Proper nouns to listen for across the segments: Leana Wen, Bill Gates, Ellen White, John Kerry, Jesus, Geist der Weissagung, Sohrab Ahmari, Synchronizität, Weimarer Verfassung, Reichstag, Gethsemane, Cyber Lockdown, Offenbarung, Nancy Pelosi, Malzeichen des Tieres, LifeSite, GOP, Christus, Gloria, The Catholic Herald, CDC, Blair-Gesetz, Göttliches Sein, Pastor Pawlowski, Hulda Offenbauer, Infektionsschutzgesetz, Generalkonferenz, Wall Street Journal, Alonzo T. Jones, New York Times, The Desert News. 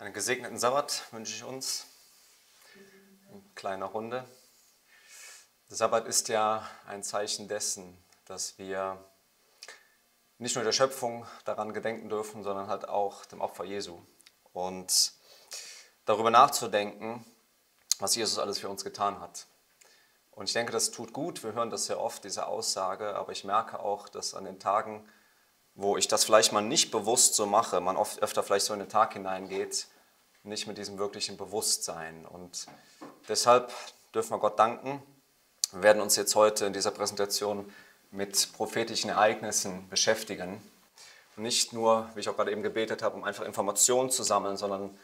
Einen gesegneten Sabbat wünsche ich uns in kleiner Runde. Der Sabbat ist ja ein Zeichen dessen, dass wir nicht nur der Schöpfung daran gedenken dürfen, sondern halt auch dem Opfer Jesu. Und darüber nachzudenken, was Jesus alles für uns getan hat. Und ich denke, das tut gut. Wir hören das sehr oft, diese Aussage. Aber ich merke auch, dass an den Tagen, wo ich das vielleicht mal nicht bewusst so mache, man oft öfter vielleicht so in den Tag hineingeht, nicht mit diesem wirklichen Bewusstsein. Und deshalb dürfen wir Gott danken. Wir werden uns jetzt heute in dieser Präsentation mit prophetischen Ereignissen beschäftigen. Und nicht nur, wie ich auch gerade eben gebetet habe, um einfach Informationen zu sammeln, sondern,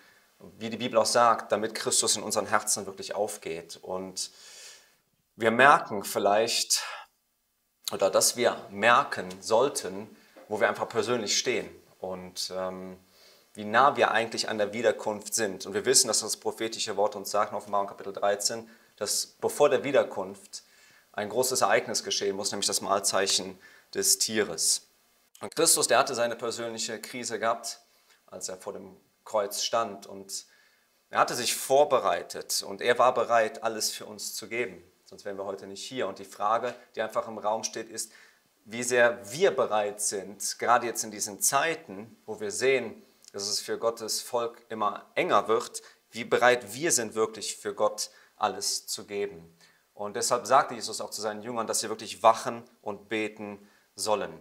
wie die Bibel auch sagt, damit Christus in unseren Herzen wirklich aufgeht. Und wir merken vielleicht, oder dass wir merken sollten, wo wir einfach persönlich stehen und wie nah wir eigentlich an der Wiederkunft sind. Und wir wissen, dass das prophetische Wort uns sagt, in Offenbarung Kapitel 13, dass bevor der Wiederkunft ein großes Ereignis geschehen muss, nämlich das Malzeichen des Tieres. Und Christus, der hatte seine persönliche Krise gehabt, als er vor dem Kreuz stand. Und er hatte sich vorbereitet und er war bereit, alles für uns zu geben. Sonst wären wir heute nicht hier. Und die Frage, die einfach im Raum steht, ist, wie sehr wir bereit sind, gerade jetzt in diesen Zeiten, wo wir sehen, dass es für Gottes Volk immer enger wird, wie bereit wir sind, wirklich für Gott alles zu geben. Und deshalb sagte Jesus auch zu seinen Jüngern, dass sie wirklich wachen und beten sollen.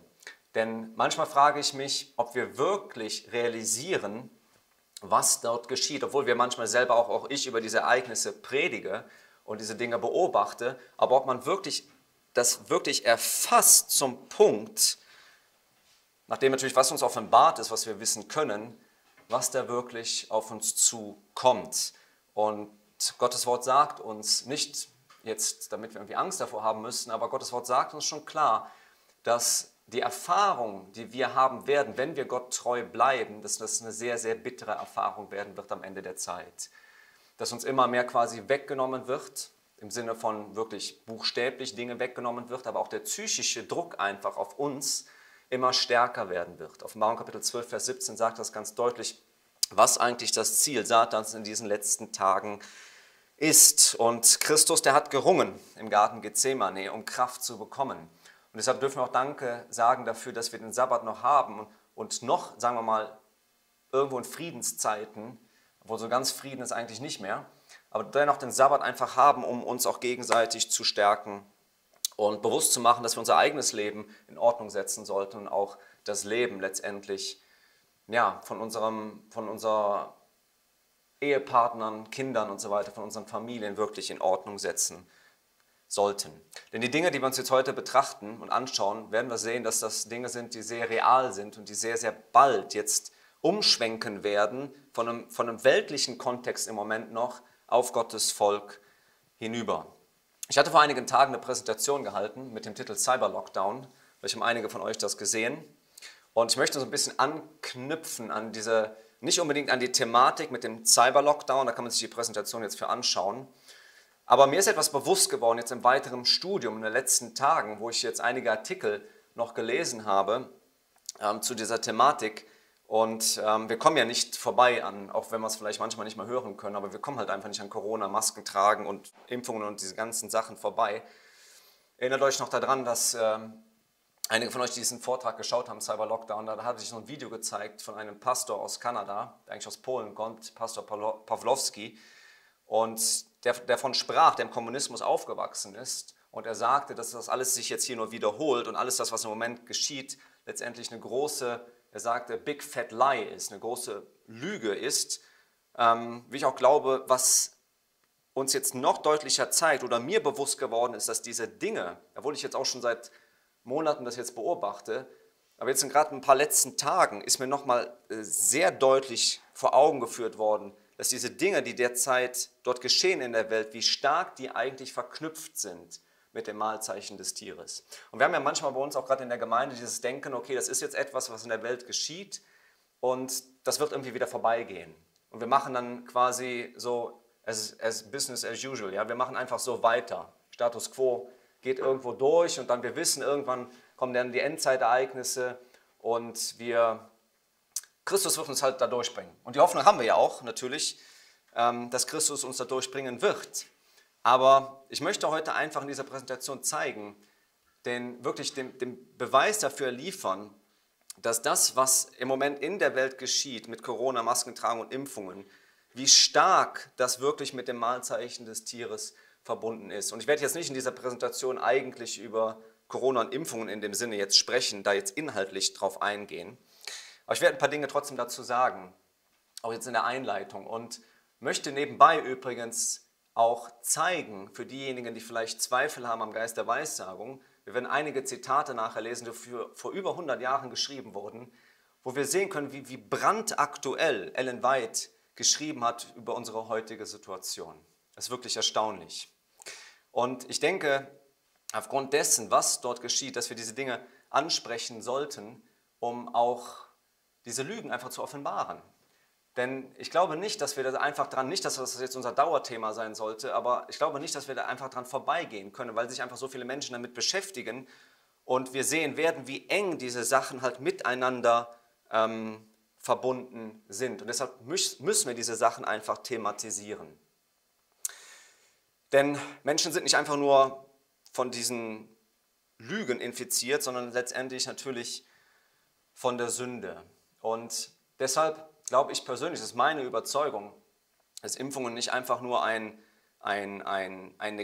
Denn manchmal frage ich mich, ob wir wirklich realisieren, was dort geschieht, obwohl wir manchmal selber, auch ich, über diese Ereignisse predige und diese Dinge beobachte, aber ob man wirklich das wirklich erfasst zum Punkt, nachdem natürlich, was uns offenbart ist, was wir wissen können, was da wirklich auf uns zukommt. Und Gottes Wort sagt uns nicht jetzt, damit wir irgendwie Angst davor haben müssen, aber Gottes Wort sagt uns schon klar, dass die Erfahrung, die wir haben werden, wenn wir Gott treu bleiben, dass das eine sehr, sehr bittere Erfahrung werden wird am Ende der Zeit. Dass uns immer mehr quasi weggenommen wird, im Sinne von wirklich buchstäblich Dinge weggenommen wird, aber auch der psychische Druck einfach auf uns immer stärker werden wird. Offenbarung Kapitel 12, Vers 17 sagt das ganz deutlich, was eigentlich das Ziel Satans in diesen letzten Tagen ist. Und Christus, der hat gerungen im Garten Gethsemane, um Kraft zu bekommen. Und deshalb dürfen wir auch Danke sagen dafür, dass wir den Sabbat noch haben und noch, sagen wir mal, irgendwo in Friedenszeiten, obwohl so ganz Frieden ist eigentlich nicht mehr, aber dennoch den Sabbat einfach haben, um uns auch gegenseitig zu stärken und bewusst zu machen, dass wir unser eigenes Leben in Ordnung setzen sollten und auch das Leben letztendlich ja, von unseren Ehepartnern, Kindern und so weiter, von unseren Familien wirklich in Ordnung setzen sollten. Denn die Dinge, die wir uns jetzt heute betrachten und anschauen, werden wir sehen, dass das Dinge sind, die sehr real sind und die sehr, sehr bald jetzt umschwenken werden, von einem weltlichen Kontext im Moment noch, auf Gottes Volk hinüber. Ich hatte vor einigen Tagen eine Präsentation gehalten mit dem Titel Cyber Lockdown. Vielleicht haben einige von euch das gesehen. Und ich möchte so ein bisschen anknüpfen an diese, nicht unbedingt an die Thematik mit dem Cyber Lockdown, da kann man sich die Präsentation jetzt für anschauen. Aber mir ist etwas bewusst geworden, jetzt im weiteren Studium, in den letzten Tagen, wo ich jetzt einige Artikel noch gelesen habe zu dieser Thematik. Und wir kommen ja nicht vorbei an, auch wenn wir es vielleicht manchmal nicht mehr hören können, aber wir kommen halt einfach nicht an Corona, Masken tragen und Impfungen und diese ganzen Sachen vorbei. Erinnert euch noch daran, dass einige von euch diesen Vortrag geschaut haben, Cyber Lockdown, da hat sich so ein Video gezeigt von einem Pastor aus Kanada, der eigentlich aus Polen kommt, Pastor Pawlowski, und der davon sprach, der im Kommunismus aufgewachsen ist. Und er sagte, dass das alles sich jetzt hier nur wiederholt und alles das, was im Moment geschieht, letztendlich eine große, er sagte, Big Fat Lie ist, eine große Lüge ist, wie ich auch glaube, was uns jetzt noch deutlicher zeigt oder mir bewusst geworden ist, dass diese Dinge, obwohl ich jetzt auch schon seit Monaten das jetzt beobachte, aber jetzt in gerade ein paar letzten Tagen ist mir nochmal sehr deutlich vor Augen geführt worden, dass diese Dinge, die derzeit dort geschehen in der Welt, wie stark die eigentlich verknüpft sind mit dem Malzeichen des Tieres. Und wir haben ja manchmal bei uns auch gerade in der Gemeinde dieses Denken, okay, das ist jetzt etwas, was in der Welt geschieht und das wird irgendwie wieder vorbeigehen. Und wir machen dann quasi so as business as usual, ja? Wir machen einfach so weiter. Status quo geht irgendwo durch und dann wir wissen, irgendwann kommen dann die Endzeitereignisse und wir Christus wird uns halt da durchbringen. Und die Hoffnung haben wir ja auch natürlich, dass Christus uns da durchbringen wird. Aber ich möchte heute einfach in dieser Präsentation zeigen, den Beweis dafür liefern, dass das, was im Moment in der Welt geschieht mit Corona, Maskentragen und Impfungen, wie stark das wirklich mit dem Malzeichen des Tieres verbunden ist. Und ich werde jetzt nicht in dieser Präsentation eigentlich über Corona und Impfungen in dem Sinne jetzt sprechen, da jetzt inhaltlich drauf eingehen. Aber ich werde ein paar Dinge trotzdem dazu sagen, auch jetzt in der Einleitung. Und möchte nebenbei übrigens auch zeigen, für diejenigen, die vielleicht Zweifel haben am Geist der Weissagung, wir werden einige Zitate nachher lesen, die vor über 100 Jahren geschrieben wurden, wo wir sehen können, wie brandaktuell Ellen White geschrieben hat über unsere heutige Situation. Das ist wirklich erstaunlich. Und ich denke, aufgrund dessen, was dort geschieht, dass wir diese Dinge ansprechen sollten, um auch diese Lügen einfach zu offenbaren. Denn ich glaube nicht, dass wir da einfach dran, nicht, dass das jetzt unser Dauerthema sein sollte, aber ich glaube nicht, dass wir da einfach dran vorbeigehen können, weil sich einfach so viele Menschen damit beschäftigen und wir sehen werden, wie eng diese Sachen halt miteinander verbunden sind. Und deshalb müssen wir diese Sachen einfach thematisieren. Denn Menschen sind nicht einfach nur von diesen Lügen infiziert, sondern letztendlich natürlich von der Sünde. Und deshalb glaube ich persönlich, das ist meine Überzeugung, dass Impfungen nicht einfach nur eine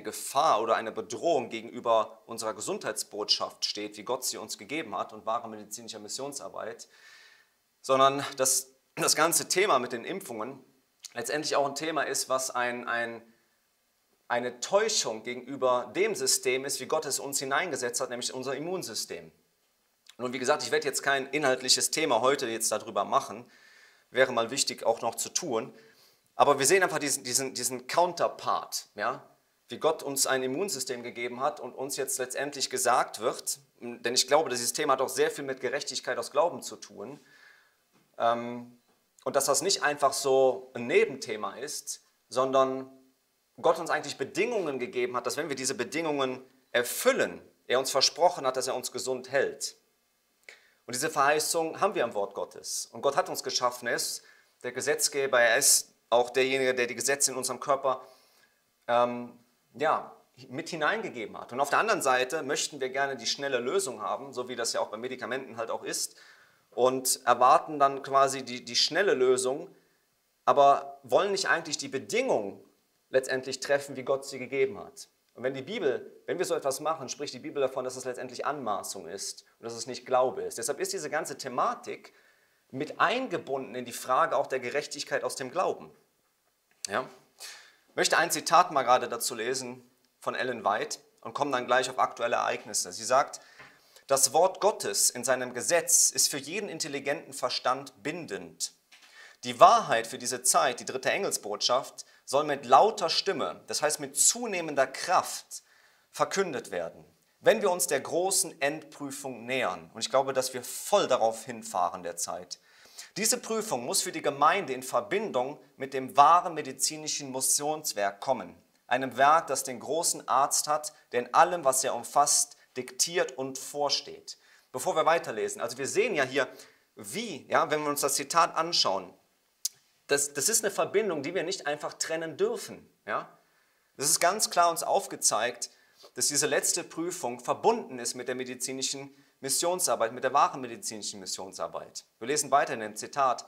Gefahr oder eine Bedrohung gegenüber unserer Gesundheitsbotschaft steht, wie Gott sie uns gegeben hat und wahre medizinische Missionsarbeit, sondern dass das ganze Thema mit den Impfungen letztendlich auch ein Thema ist, was eine Täuschung gegenüber dem System ist, wie Gott es uns hineingesetzt hat, nämlich unser Immunsystem. Nun, wie gesagt, ich werde jetzt kein inhaltliches Thema heute jetzt darüber machen, wäre mal wichtig auch noch zu tun, aber wir sehen einfach diesen Counterpart, ja? Wie Gott uns ein Immunsystem gegeben hat und uns jetzt letztendlich gesagt wird, denn ich glaube, dieses Thema hat auch sehr viel mit Gerechtigkeit aus Glauben zu tun, und dass das nicht einfach so ein Nebenthema ist, sondern Gott uns eigentlich Bedingungen gegeben hat, dass wenn wir diese Bedingungen erfüllen, er uns versprochen hat, dass er uns gesund hält. Und diese Verheißung haben wir am Wort Gottes. Und Gott hat uns geschaffen, er ist der Gesetzgeber, er ist auch derjenige, der die Gesetze in unserem Körper mit hineingegeben hat. Und auf der anderen Seite möchten wir gerne die schnelle Lösung haben, so wie das ja auch bei Medikamenten halt auch ist, und erwarten dann quasi die schnelle Lösung, aber wollen nicht eigentlich die Bedingung letztendlich treffen, wie Gott sie gegeben hat. Und wenn wir so etwas machen, spricht die Bibel davon, dass es letztendlich Anmaßung ist und dass es nicht Glaube ist. Deshalb ist diese ganze Thematik mit eingebunden in die Frage auch der Gerechtigkeit aus dem Glauben. Ja? Ich möchte ein Zitat mal gerade dazu lesen von Ellen White und komme dann gleich auf aktuelle Ereignisse. Sie sagt, das Wort Gottes in seinem Gesetz ist für jeden intelligenten Verstand bindend. Die Wahrheit für diese Zeit, die dritte Engelsbotschaft, soll mit lauter Stimme, das heißt mit zunehmender Kraft, verkündet werden, wenn wir uns der großen Endprüfung nähern. Und ich glaube, dass wir voll darauf hinfahren derzeit. Diese Prüfung muss für die Gemeinde in Verbindung mit dem wahren medizinischen Missionswerk kommen. Einem Werk, das den großen Arzt hat, der in allem, was er umfasst, diktiert und vorsteht. Bevor wir weiterlesen, also wir sehen ja hier, wenn wir uns das Zitat anschauen, das ist eine Verbindung, die wir nicht einfach trennen dürfen. Ja? Das ist ganz klar uns aufgezeigt, dass diese letzte Prüfung verbunden ist mit der medizinischen Missionsarbeit, mit der wahren medizinischen Missionsarbeit. Wir lesen weiter in dem Zitat.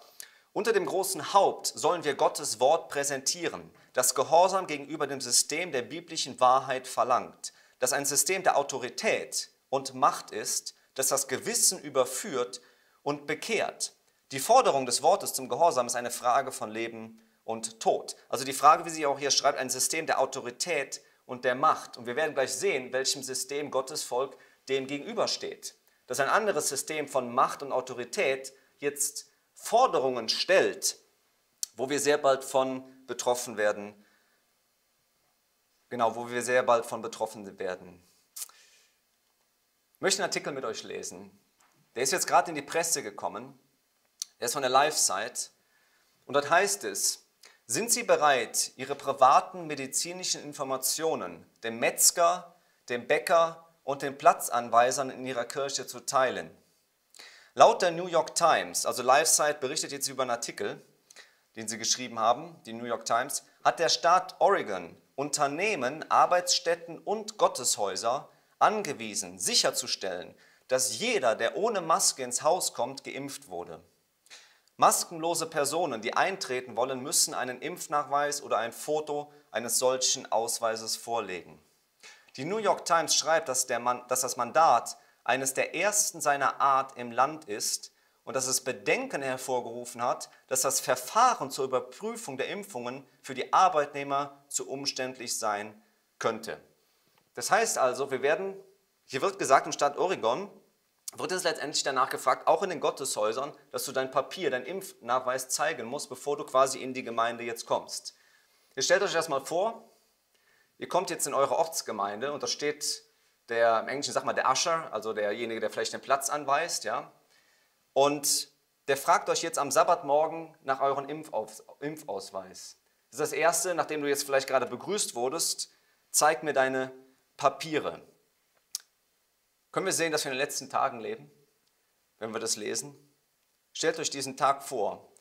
Unter dem großen Haupt sollen wir Gottes Wort präsentieren, das Gehorsam gegenüber dem System der biblischen Wahrheit verlangt, das ein System der Autorität und Macht ist, das das Gewissen überführt und bekehrt. Die Forderung des Wortes zum Gehorsam ist eine Frage von Leben und Tod. Also die Frage, wie sie auch hier schreibt, ein System der Autorität und der Macht. Und wir werden gleich sehen, welchem System Gottes Volk dem gegenübersteht. Dass ein anderes System von Macht und Autorität jetzt Forderungen stellt, wo wir sehr bald von betroffen werden. Ich möchte einen Artikel mit euch lesen. Der ist jetzt gerade in die Presse gekommen. Er ist von der LifeSite. Und dort heißt es, sind Sie bereit, Ihre privaten medizinischen Informationen dem Metzger, dem Bäcker und den Platzanweisern in Ihrer Kirche zu teilen? Laut der New York Times, also LifeSite berichtet jetzt über einen Artikel, den sie geschrieben haben, die New York Times, hat der Staat Oregon Unternehmen, Arbeitsstätten und Gotteshäuser angewiesen, sicherzustellen, dass jeder, der ohne Maske ins Haus kommt, geimpft wurde. Maskenlose Personen, die eintreten wollen, müssen einen Impfnachweis oder ein Foto eines solchen Ausweises vorlegen. Die New York Times schreibt, dass das Mandat eines der ersten seiner Art im Land ist und dass es Bedenken hervorgerufen hat, dass das Verfahren zur Überprüfung der Impfungen für die Arbeitnehmer zu umständlich sein könnte. Das heißt also, hier wird gesagt, im Staat Oregon wird es letztendlich danach gefragt, auch in den Gotteshäusern, dass du dein Papier, deinen Impfnachweis zeigen musst, bevor du quasi in die Gemeinde jetzt kommst. Ihr stellt euch das mal vor, ihr kommt jetzt in eure Ortsgemeinde und da steht der, im Englischen sag mal der Usher, also derjenige, der vielleicht den Platz anweist, ja, und der fragt euch jetzt am Sabbatmorgen nach eurem Impfausweis. Das ist das Erste, nachdem du jetzt vielleicht gerade begrüßt wurdest, zeig mir deine Papiere. Können wir sehen, dass wir in den letzten Tagen leben, wenn wir das lesen? Stellt euch diesen Tag vor.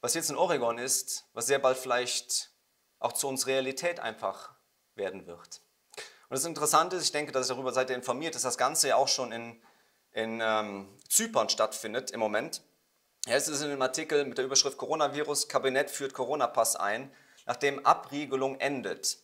Was jetzt in Oregon ist, was sehr bald vielleicht auch zu uns Realität einfach werden wird. Und das Interessante ist, ich denke, dass ihr darüber seid informiert, dass das Ganze ja auch schon in Zypern stattfindet im Moment. Ja, es ist in dem Artikel mit der Überschrift Coronavirus, Kabinett führt Corona-Pass ein, nachdem Abriegelung endet.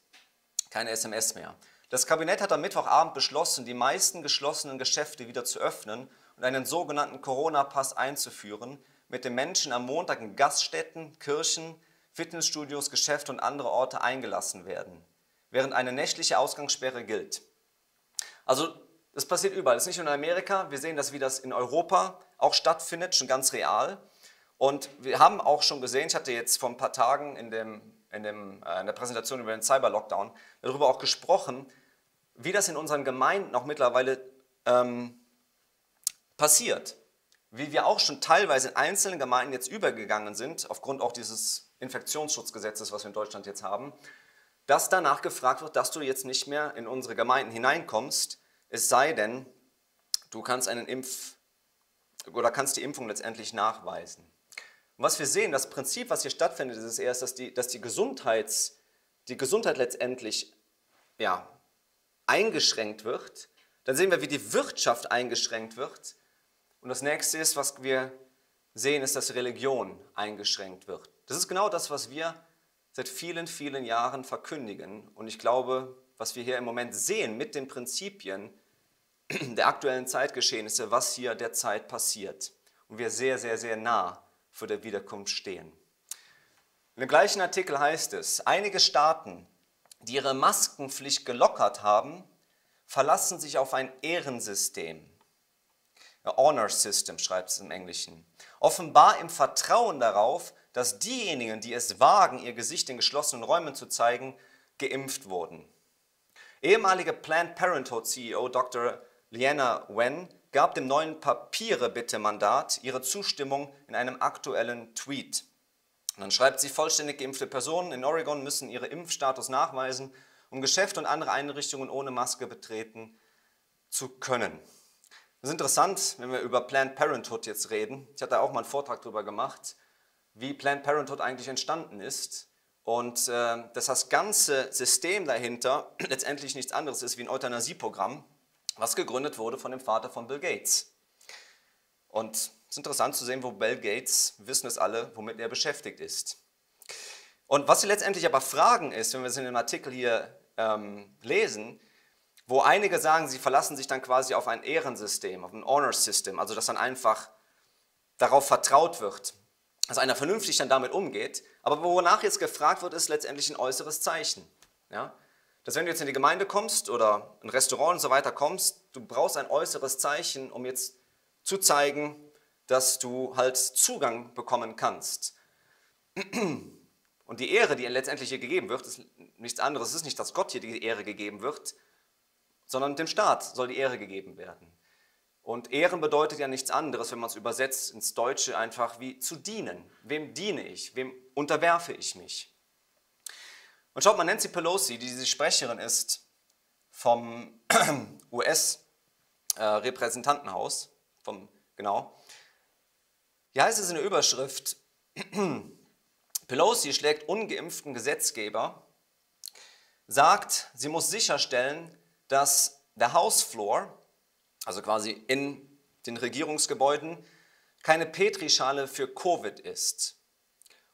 Keine SMS mehr. Das Kabinett hat am Mittwochabend beschlossen, die meisten geschlossenen Geschäfte wieder zu öffnen und einen sogenannten Corona-Pass einzuführen, mit dem Menschen am Montag in Gaststätten, Kirchen, Fitnessstudios, Geschäfte und andere Orte eingelassen werden, während eine nächtliche Ausgangssperre gilt. Also das passiert überall, das ist nicht nur in Amerika, wir sehen das, wie das in Europa auch stattfindet, schon ganz real. Und wir haben auch schon gesehen, ich hatte jetzt vor ein paar Tagen in der Präsentation über den Cyber Lockdown darüber auch gesprochen, wie das in unseren Gemeinden auch mittlerweile passiert. Wie wir auch schon teilweise in einzelnen Gemeinden jetzt übergegangen sind, aufgrund auch dieses Infektionsschutzgesetzes, was wir in Deutschland jetzt haben, dass danach gefragt wird, dass du jetzt nicht mehr in unsere Gemeinden hineinkommst, es sei denn, du kannst kannst die Impfung letztendlich nachweisen. Und was wir sehen, das Prinzip, was hier stattfindet, ist erst, dass die Gesundheit letztendlich ja, eingeschränkt wird. Dann sehen wir, wie die Wirtschaft eingeschränkt wird. Und das Nächste ist, was wir sehen, ist, dass Religion eingeschränkt wird. Das ist genau das, was wir seit vielen, vielen Jahren verkündigen. Und ich glaube, was wir hier im Moment sehen mit den Prinzipien der aktuellen Zeitgeschehnisse, was hier derzeit passiert. Und wir sehr, sehr, sehr nah vor der Wiederkunft stehen. In dem gleichen Artikel heißt es, einige Staaten, die ihre Maskenpflicht gelockert haben, verlassen sich auf ein Ehrensystem. Honor System schreibt es im Englischen. Offenbar im Vertrauen darauf, dass diejenigen, die es wagen, ihr Gesicht in geschlossenen Räumen zu zeigen, geimpft wurden. Ehemalige Planned Parenthood CEO Dr. Leana Wen gab dem neuen Papiere-Bitte-Mandat ihre Zustimmung in einem aktuellen Tweet. Und dann schreibt sie, vollständig geimpfte Personen in Oregon müssen ihren Impfstatus nachweisen, um Geschäfte und andere Einrichtungen ohne Maske betreten zu können. Das ist interessant, wenn wir über Planned Parenthood jetzt reden. Ich hatte auch mal einen Vortrag darüber gemacht, wie Planned Parenthood eigentlich entstanden ist. Und dass das ganze System dahinter letztendlich nichts anderes ist wie ein Euthanasieprogramm, was gegründet wurde von dem Vater von Bill Gates. Und es ist interessant zu sehen, wo Bill Gates, wissen es alle, womit er beschäftigt ist. Und was wir letztendlich aber fragen ist, wenn wir es in dem Artikel hier lesen, wo einige sagen, sie verlassen sich dann quasi auf ein Ehrensystem, auf ein Honor System, also dass dann einfach darauf vertraut wird, dass einer vernünftig dann damit umgeht. Aber wonach jetzt gefragt wird, ist letztendlich ein äußeres Zeichen. Ja? Dass wenn du jetzt in die Gemeinde kommst oder in ein Restaurant und so weiter kommst, du brauchst ein äußeres Zeichen, um jetzt zu zeigen, dass du halt Zugang bekommen kannst. Und die Ehre, die letztendlich hier gegeben wird, ist nichts anderes. Es ist nicht, dass Gott hier die Ehre gegeben wird, sondern dem Staat soll die Ehre gegeben werden. Und Ehren bedeutet ja nichts anderes, wenn man es übersetzt ins Deutsche, einfach wie zu dienen. Wem diene ich? Wem unterwerfe ich mich? Und schaut mal, Nancy Pelosi, die diese Sprecherin ist vom US-Repräsentantenhaus, vom Genau. Hier heißt es in der Überschrift, Pelosi schlägt ungeimpften Gesetzgeber, sagt, sie muss sicherstellen, dass der Housefloor, also quasi in den Regierungsgebäuden, keine Petrischale für Covid ist.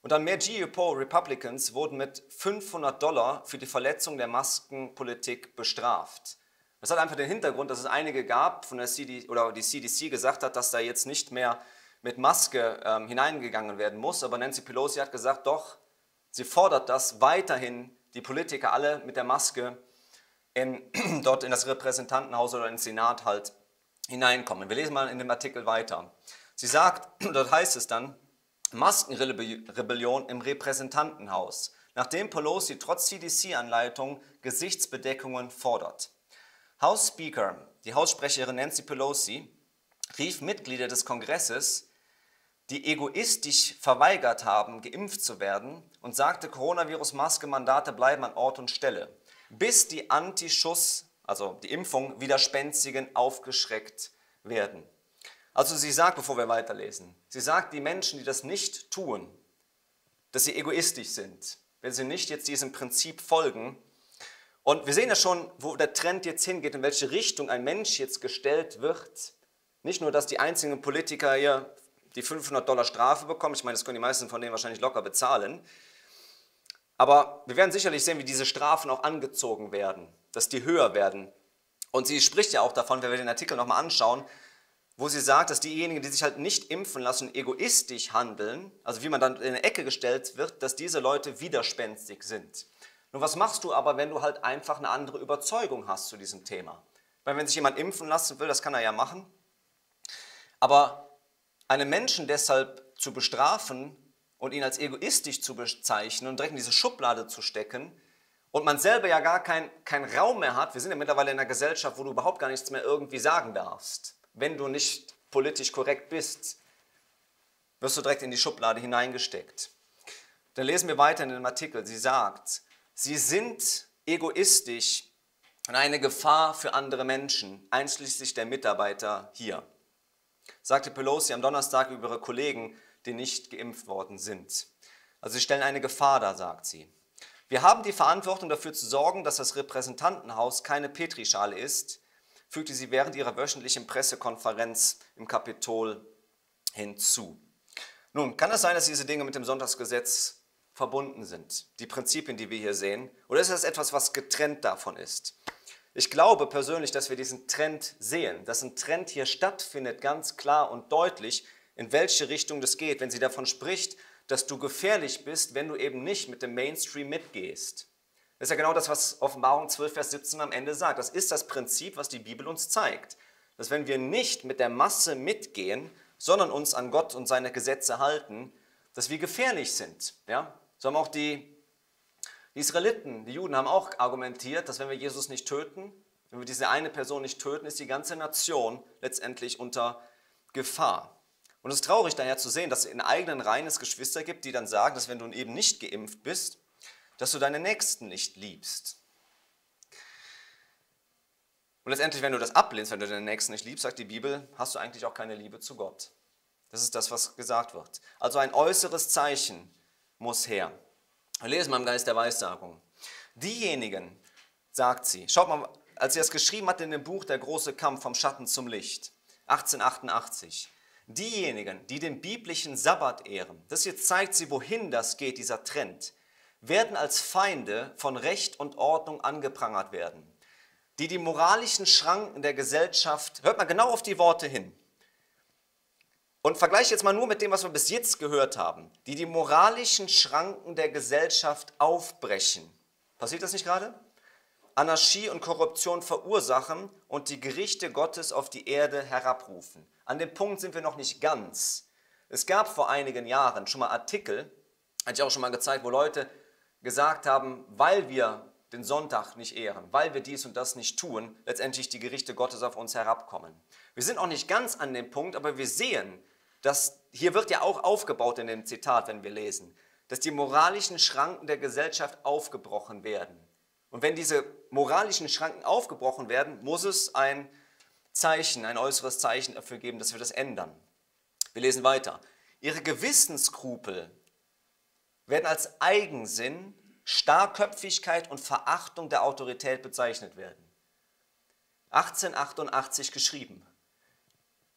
Und dann mehr GOP-Republicans wurden mit $500 für die Verletzung der Maskenpolitik bestraft. Das hat einfach den Hintergrund, dass es einige gab, von der CDC, oder die CDC gesagt hat, dass da jetzt nicht mehr mit Maske hineingegangen werden muss. Aber Nancy Pelosi hat gesagt, doch, sie fordert, dass weiterhin die Politiker alle mit der Maske dort in das Repräsentantenhaus oder ins Senat halt hineinkommen. Wir lesen mal in dem Artikel weiter. Sie sagt, dort heißt es dann, Maskenrebellion im Repräsentantenhaus, nachdem Pelosi trotz CDC-Anleitung Gesichtsbedeckungen fordert. House Speaker, die Haussprecherin Nancy Pelosi, rief Mitglieder des Kongresses, die egoistisch verweigert haben, geimpft zu werden, und sagte, Coronavirus-Maske-Mandate bleiben an Ort und Stelle, bis die Anti-Schuss, also die Impfung, Widerspenstigen aufgeschreckt werden. Also sie sagt, bevor wir weiterlesen, sie sagt, die Menschen, die das nicht tun, dass sie egoistisch sind, wenn sie nicht jetzt diesem Prinzip folgen. Und wir sehen ja schon, wo der Trend jetzt hingeht, in welche Richtung ein Mensch jetzt gestellt wird. Nicht nur, dass die einzelnen Politiker hier die $500 Strafe bekommen, ich meine, das können die meisten von denen wahrscheinlich locker bezahlen, aber wir werden sicherlich sehen, wie diese Strafen auch angezogen werden, dass die höher werden. Und sie spricht ja auch davon, wenn wir den Artikel nochmal anschauen, wo sie sagt, dass diejenigen, die sich halt nicht impfen lassen, egoistisch handeln, also wie man dann in eine Ecke gestellt wird, dass diese Leute widerspenstig sind. Nun, was machst du aber, wenn du halt einfach eine andere Überzeugung hast zu diesem Thema? Weil wenn sich jemand impfen lassen will, das kann er ja machen, aber einen Menschen deshalb zu bestrafen und ihn als egoistisch zu bezeichnen und direkt in diese Schublade zu stecken und man selber ja gar keinen Raum mehr hat, wir sind ja mittlerweile in einer Gesellschaft, wo du überhaupt gar nichts mehr irgendwie sagen darfst. Wenn du nicht politisch korrekt bist, wirst du direkt in die Schublade hineingesteckt. Dann lesen wir weiter in dem Artikel. Sie sagt, sie sind egoistisch und eine Gefahr für andere Menschen, einschließlich der Mitarbeiter hier, sagte Pelosi am Donnerstag über ihre Kollegen, die nicht geimpft worden sind. Also sie stellen eine Gefahr dar, sagt sie. Wir haben die Verantwortung dafür zu sorgen, dass das Repräsentantenhaus keine Petrischale ist, fügte sie während ihrer wöchentlichen Pressekonferenz im Kapitol hinzu. Nun, kann es sein, dass diese Dinge mit dem Sonntagsgesetz verbunden sind, die Prinzipien, die wir hier sehen, oder ist das etwas, was getrennt davon ist? Ich glaube persönlich, dass wir diesen Trend sehen, dass ein Trend hier stattfindet, ganz klar und deutlich, in welche Richtung das geht, wenn sie davon spricht, dass du gefährlich bist, wenn du eben nicht mit dem Mainstream mitgehst. Das ist ja genau das, was Offenbarung 12, Vers 17 am Ende sagt. Das ist das Prinzip, was die Bibel uns zeigt. Dass wenn wir nicht mit der Masse mitgehen, sondern uns an Gott und seine Gesetze halten, dass wir gefährlich sind. Ja? So haben auch die Israeliten, die Juden haben auch argumentiert, dass wenn wir Jesus nicht töten, wenn wir diese eine Person nicht töten, ist die ganze Nation letztendlich unter Gefahr. Und es ist traurig daher zu sehen, dass in eigenen Reihen es Geschwister gibt, die dann sagen, dass wenn du eben nicht geimpft bist, dass du deine Nächsten nicht liebst. Und letztendlich, wenn du das ablehnst, wenn du deine Nächsten nicht liebst, sagt die Bibel, hast du eigentlich auch keine Liebe zu Gott. Das ist das, was gesagt wird. Also ein äußeres Zeichen muss her. Wir lesen mal im Geist der Weissagung. Diejenigen, sagt sie, schaut mal, als sie das geschrieben hat in dem Buch Der große Kampf vom Schatten zum Licht, 1888, diejenigen, die den biblischen Sabbat ehren, das hier zeigt sie, wohin das geht, dieser Trend, werden als Feinde von Recht und Ordnung angeprangert werden, die die moralischen Schranken der Gesellschaft, hört mal genau auf die Worte hin, und vergleicht jetzt mal nur mit dem, was wir bis jetzt gehört haben, die die moralischen Schranken der Gesellschaft aufbrechen. Passiert das nicht gerade? Anarchie und Korruption verursachen und die Gerichte Gottes auf die Erde herabrufen. An dem Punkt sind wir noch nicht ganz. Es gab vor einigen Jahren schon mal Artikel, hatte ich auch schon mal gezeigt, wo Leute gesagt haben, weil wir den Sonntag nicht ehren, weil wir dies und das nicht tun, letztendlich die Gerichte Gottes auf uns herabkommen. Wir sind auch nicht ganz an dem Punkt, aber wir sehen, dass hier wird ja auch aufgebaut in dem Zitat, wenn wir lesen, dass die moralischen Schranken der Gesellschaft aufgebrochen werden. Und wenn diese moralischen Schranken aufgebrochen werden, muss es ein Zeichen, ein äußeres Zeichen dafür geben, dass wir das ändern. Wir lesen weiter. Ihre Gewissensskrupel werden als Eigensinn, Starrköpfigkeit und Verachtung der Autorität bezeichnet werden. 1888 geschrieben.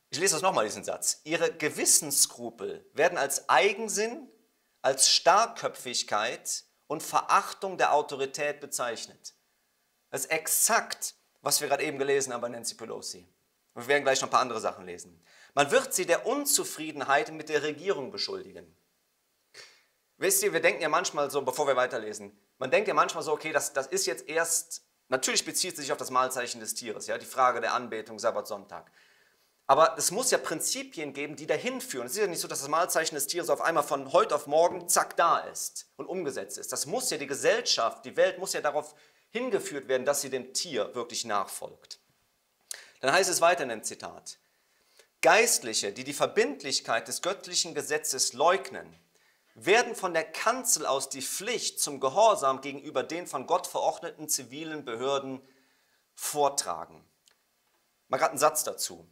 Ich lese das nochmal, diesen Satz. Ihre Gewissensskrupel werden als Eigensinn, als Starrköpfigkeit und Verachtung der Autorität bezeichnet. Das ist exakt, was wir gerade eben gelesen haben bei Nancy Pelosi. Und wir werden gleich noch ein paar andere Sachen lesen. Man wird sie der Unzufriedenheit mit der Regierung beschuldigen. Wisst ihr, wir denken ja manchmal so, bevor wir weiterlesen, man denkt ja manchmal so, okay, das ist jetzt erst, natürlich bezieht es sich auf das Malzeichen des Tieres, ja, die Frage der Anbetung, Sabbat, Sonntag. Aber es muss ja Prinzipien geben, die dahin führen. Es ist ja nicht so, dass das Malzeichen des Tieres auf einmal von heute auf morgen zack da ist und umgesetzt ist. Das muss ja die Gesellschaft, die Welt muss ja darauf hingeführt werden, dass sie dem Tier wirklich nachfolgt. Dann heißt es weiter in dem Zitat: Geistliche, die die Verbindlichkeit des göttlichen Gesetzes leugnen, werden von der Kanzel aus die Pflicht zum Gehorsam gegenüber den von Gott verordneten zivilen Behörden vortragen. Mal gerade einen Satz dazu.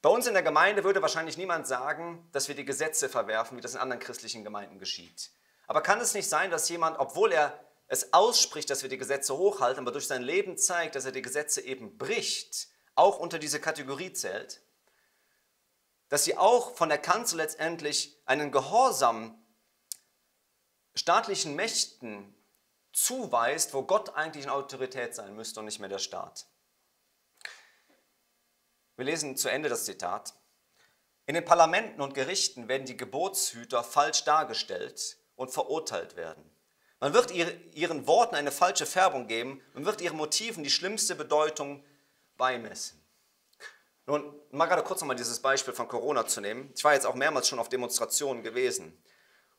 Bei uns in der Gemeinde würde wahrscheinlich niemand sagen, dass wir die Gesetze verwerfen, wie das in anderen christlichen Gemeinden geschieht. Aber kann es nicht sein, dass jemand, obwohl er es ausspricht, dass wir die Gesetze hochhalten, aber durch sein Leben zeigt, dass er die Gesetze eben bricht, auch unter diese Kategorie zählt, dass sie auch von der Kanzel letztendlich einen Gehorsam staatlichen Mächten zuweist, wo Gott eigentlich in Autorität sein müsste und nicht mehr der Staat? Wir lesen zu Ende das Zitat. In den Parlamenten und Gerichten werden die Gebotshüter falsch dargestellt und verurteilt werden. Man wird ihren Worten eine falsche Färbung geben und wird ihren Motiven die schlimmste Bedeutung beimessen. Nun, mal gerade kurz nochmal dieses Beispiel von Corona zu nehmen. Ich war jetzt auch mehrmals schon auf Demonstrationen gewesen.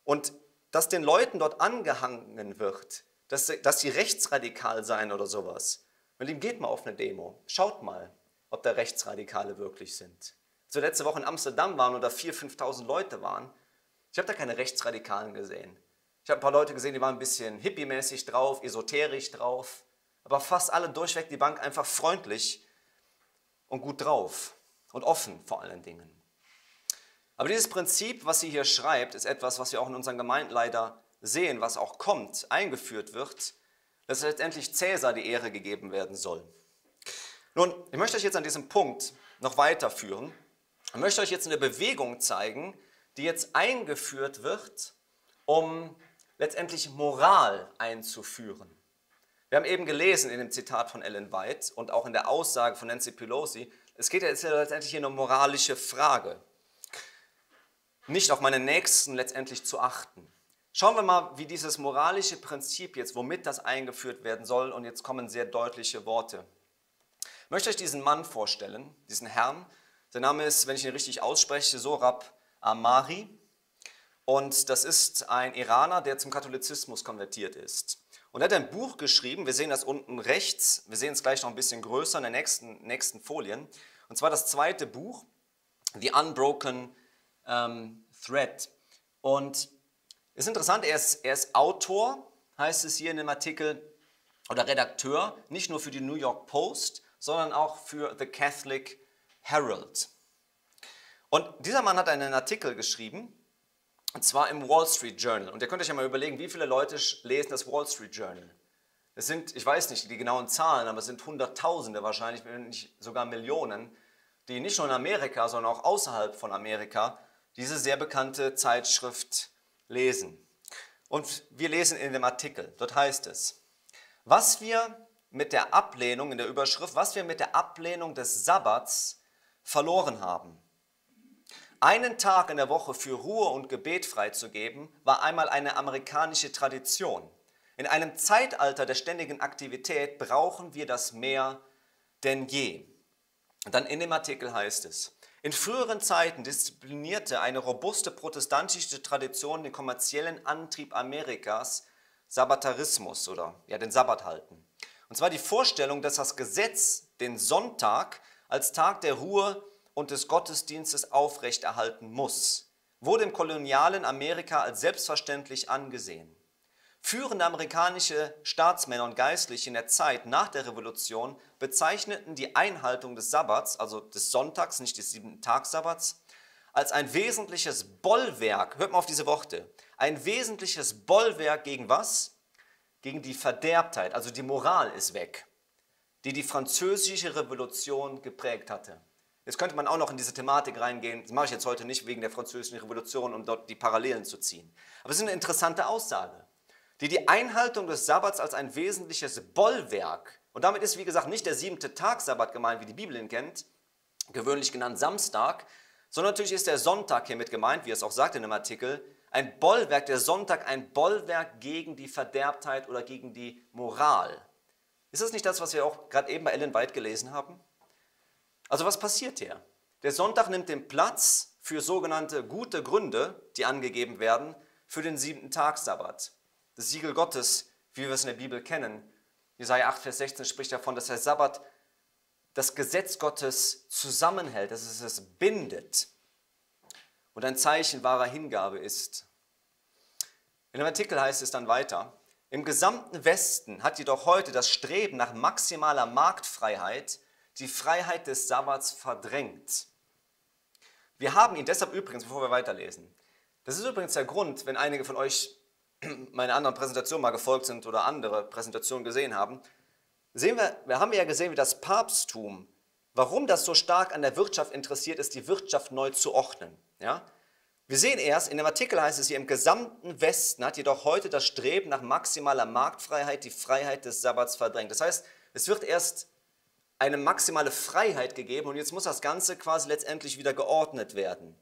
Und dass den Leuten dort angehangen wird, dass sie rechtsradikal seien oder sowas. Mit ihm geht mal auf eine Demo. Schaut mal, ob da Rechtsradikale wirklich sind. So letzte Woche in Amsterdam waren oder 4.000, 5.000 Leute waren. Ich habe da keine Rechtsradikalen gesehen. Ich habe ein paar Leute gesehen, die waren ein bisschen hippiemäßig drauf, esoterisch drauf, aber fast alle durchweg die Bank einfach freundlich und gut drauf und offen vor allen Dingen. Aber dieses Prinzip, was sie hier schreibt, ist etwas, was wir auch in unseren Gemeinden leider sehen, was auch kommt, eingeführt wird, dass letztendlich Cäsar die Ehre gegeben werden soll. Nun, ich möchte euch jetzt an diesem Punkt noch weiterführen. Ich möchte euch jetzt eine Bewegung zeigen, die jetzt eingeführt wird, um letztendlich Moral einzuführen. Wir haben eben gelesen in dem Zitat von Ellen White und auch in der Aussage von Nancy Pelosi, es geht ja jetzt letztendlich hier um eine moralische Frage. Nicht auf meine Nächsten letztendlich zu achten. Schauen wir mal, wie dieses moralische Prinzip jetzt, womit das eingeführt werden soll, und jetzt kommen sehr deutliche Worte. Ich möchte euch diesen Mann vorstellen, diesen Herrn. Sein Name ist, wenn ich ihn richtig ausspreche, Sohrab Ahmari. Und das ist ein Iraner, der zum Katholizismus konvertiert ist. Und er hat ein Buch geschrieben, wir sehen das unten rechts, wir sehen es gleich noch ein bisschen größer in den nächsten Folien. Und zwar das zweite Buch, The Unbroken Thread. Und es ist interessant, er ist Autor, heißt es hier in dem Artikel, oder Redakteur, nicht nur für die New York Post, sondern auch für The Catholic Herald. Und dieser Mann hat einen Artikel geschrieben, und zwar im Wall Street Journal. Und ihr könnt euch ja mal überlegen, wie viele Leute lesen das Wall Street Journal. Es sind, ich weiß nicht die genauen Zahlen, aber es sind Hunderttausende wahrscheinlich, wenn nicht sogar Millionen, die nicht nur in Amerika, sondern auch außerhalb von Amerika diese sehr bekannte Zeitschrift lesen. Und wir lesen in dem Artikel, dort heißt es, was wir mit der Ablehnung, in der Überschrift, was wir mit der Ablehnung des Sabbats verloren haben. Einen Tag in der Woche für Ruhe und Gebet freizugeben, war einmal eine amerikanische Tradition. In einem Zeitalter der ständigen Aktivität brauchen wir das mehr denn je. Und dann in dem Artikel heißt es, in früheren Zeiten disziplinierte eine robuste protestantische Tradition den kommerziellen Antrieb Amerikas, Sabbatarismus oder ja, den Sabbat halten. Und zwar die Vorstellung, dass das Gesetz den Sonntag als Tag der Ruhe und des Gottesdienstes aufrechterhalten muss, wurde im kolonialen Amerika als selbstverständlich angesehen. Führende amerikanische Staatsmänner und Geistliche in der Zeit nach der Revolution bezeichneten die Einhaltung des Sabbats, also des Sonntags, nicht des siebten Tagsabbats, als ein wesentliches Bollwerk, hört mal auf diese Worte, ein wesentliches Bollwerk gegen was? Gegen die Verderbtheit, also die Moral ist weg, die die französische Revolution geprägt hatte. Jetzt könnte man auch noch in diese Thematik reingehen, das mache ich jetzt heute nicht wegen der französischen Revolution, um dort die Parallelen zu ziehen. Aber es ist eine interessante Aussage, die die Einhaltung des Sabbats als ein wesentliches Bollwerk, und damit ist, wie gesagt, nicht der siebte Tag-Sabbat gemeint, wie die Bibel ihn kennt, gewöhnlich genannt Samstag, sondern natürlich ist der Sonntag hiermit gemeint, wie es auch sagt in dem Artikel, ein Bollwerk, der Sonntag, ein Bollwerk gegen die Verderbtheit oder gegen die Moral. Ist das nicht das, was wir auch gerade eben bei Ellen White gelesen haben? Also was passiert hier? Der Sonntag nimmt den Platz für sogenannte gute Gründe, die angegeben werden, für den siebten Tag-Sabbat. Das Siegel Gottes, wie wir es in der Bibel kennen. Jesaja 8, Vers 16 spricht davon, dass der Sabbat das Gesetz Gottes zusammenhält, dass es es bindet und ein Zeichen wahrer Hingabe ist. In dem Artikel heißt es dann weiter, im gesamten Westen hat jedoch heute das Streben nach maximaler Marktfreiheit die Freiheit des Sabbats verdrängt. Wir haben ihn deshalb übrigens, bevor wir weiterlesen, das ist übrigens der Grund, wenn einige von euch meine anderen Präsentationen mal gefolgt sind oder andere Präsentationen gesehen haben, sehen wir haben ja gesehen, wie das Papsttum, warum das so stark an der Wirtschaft interessiert ist, die Wirtschaft neu zu ordnen. Ja? Wir sehen erst, in dem Artikel heißt es hier, im gesamten Westen hat jedoch heute das Streben nach maximaler Marktfreiheit die Freiheit des Sabbats verdrängt. Das heißt, es wird erst eine maximale Freiheit gegeben und jetzt muss das Ganze quasi letztendlich wieder geordnet werden.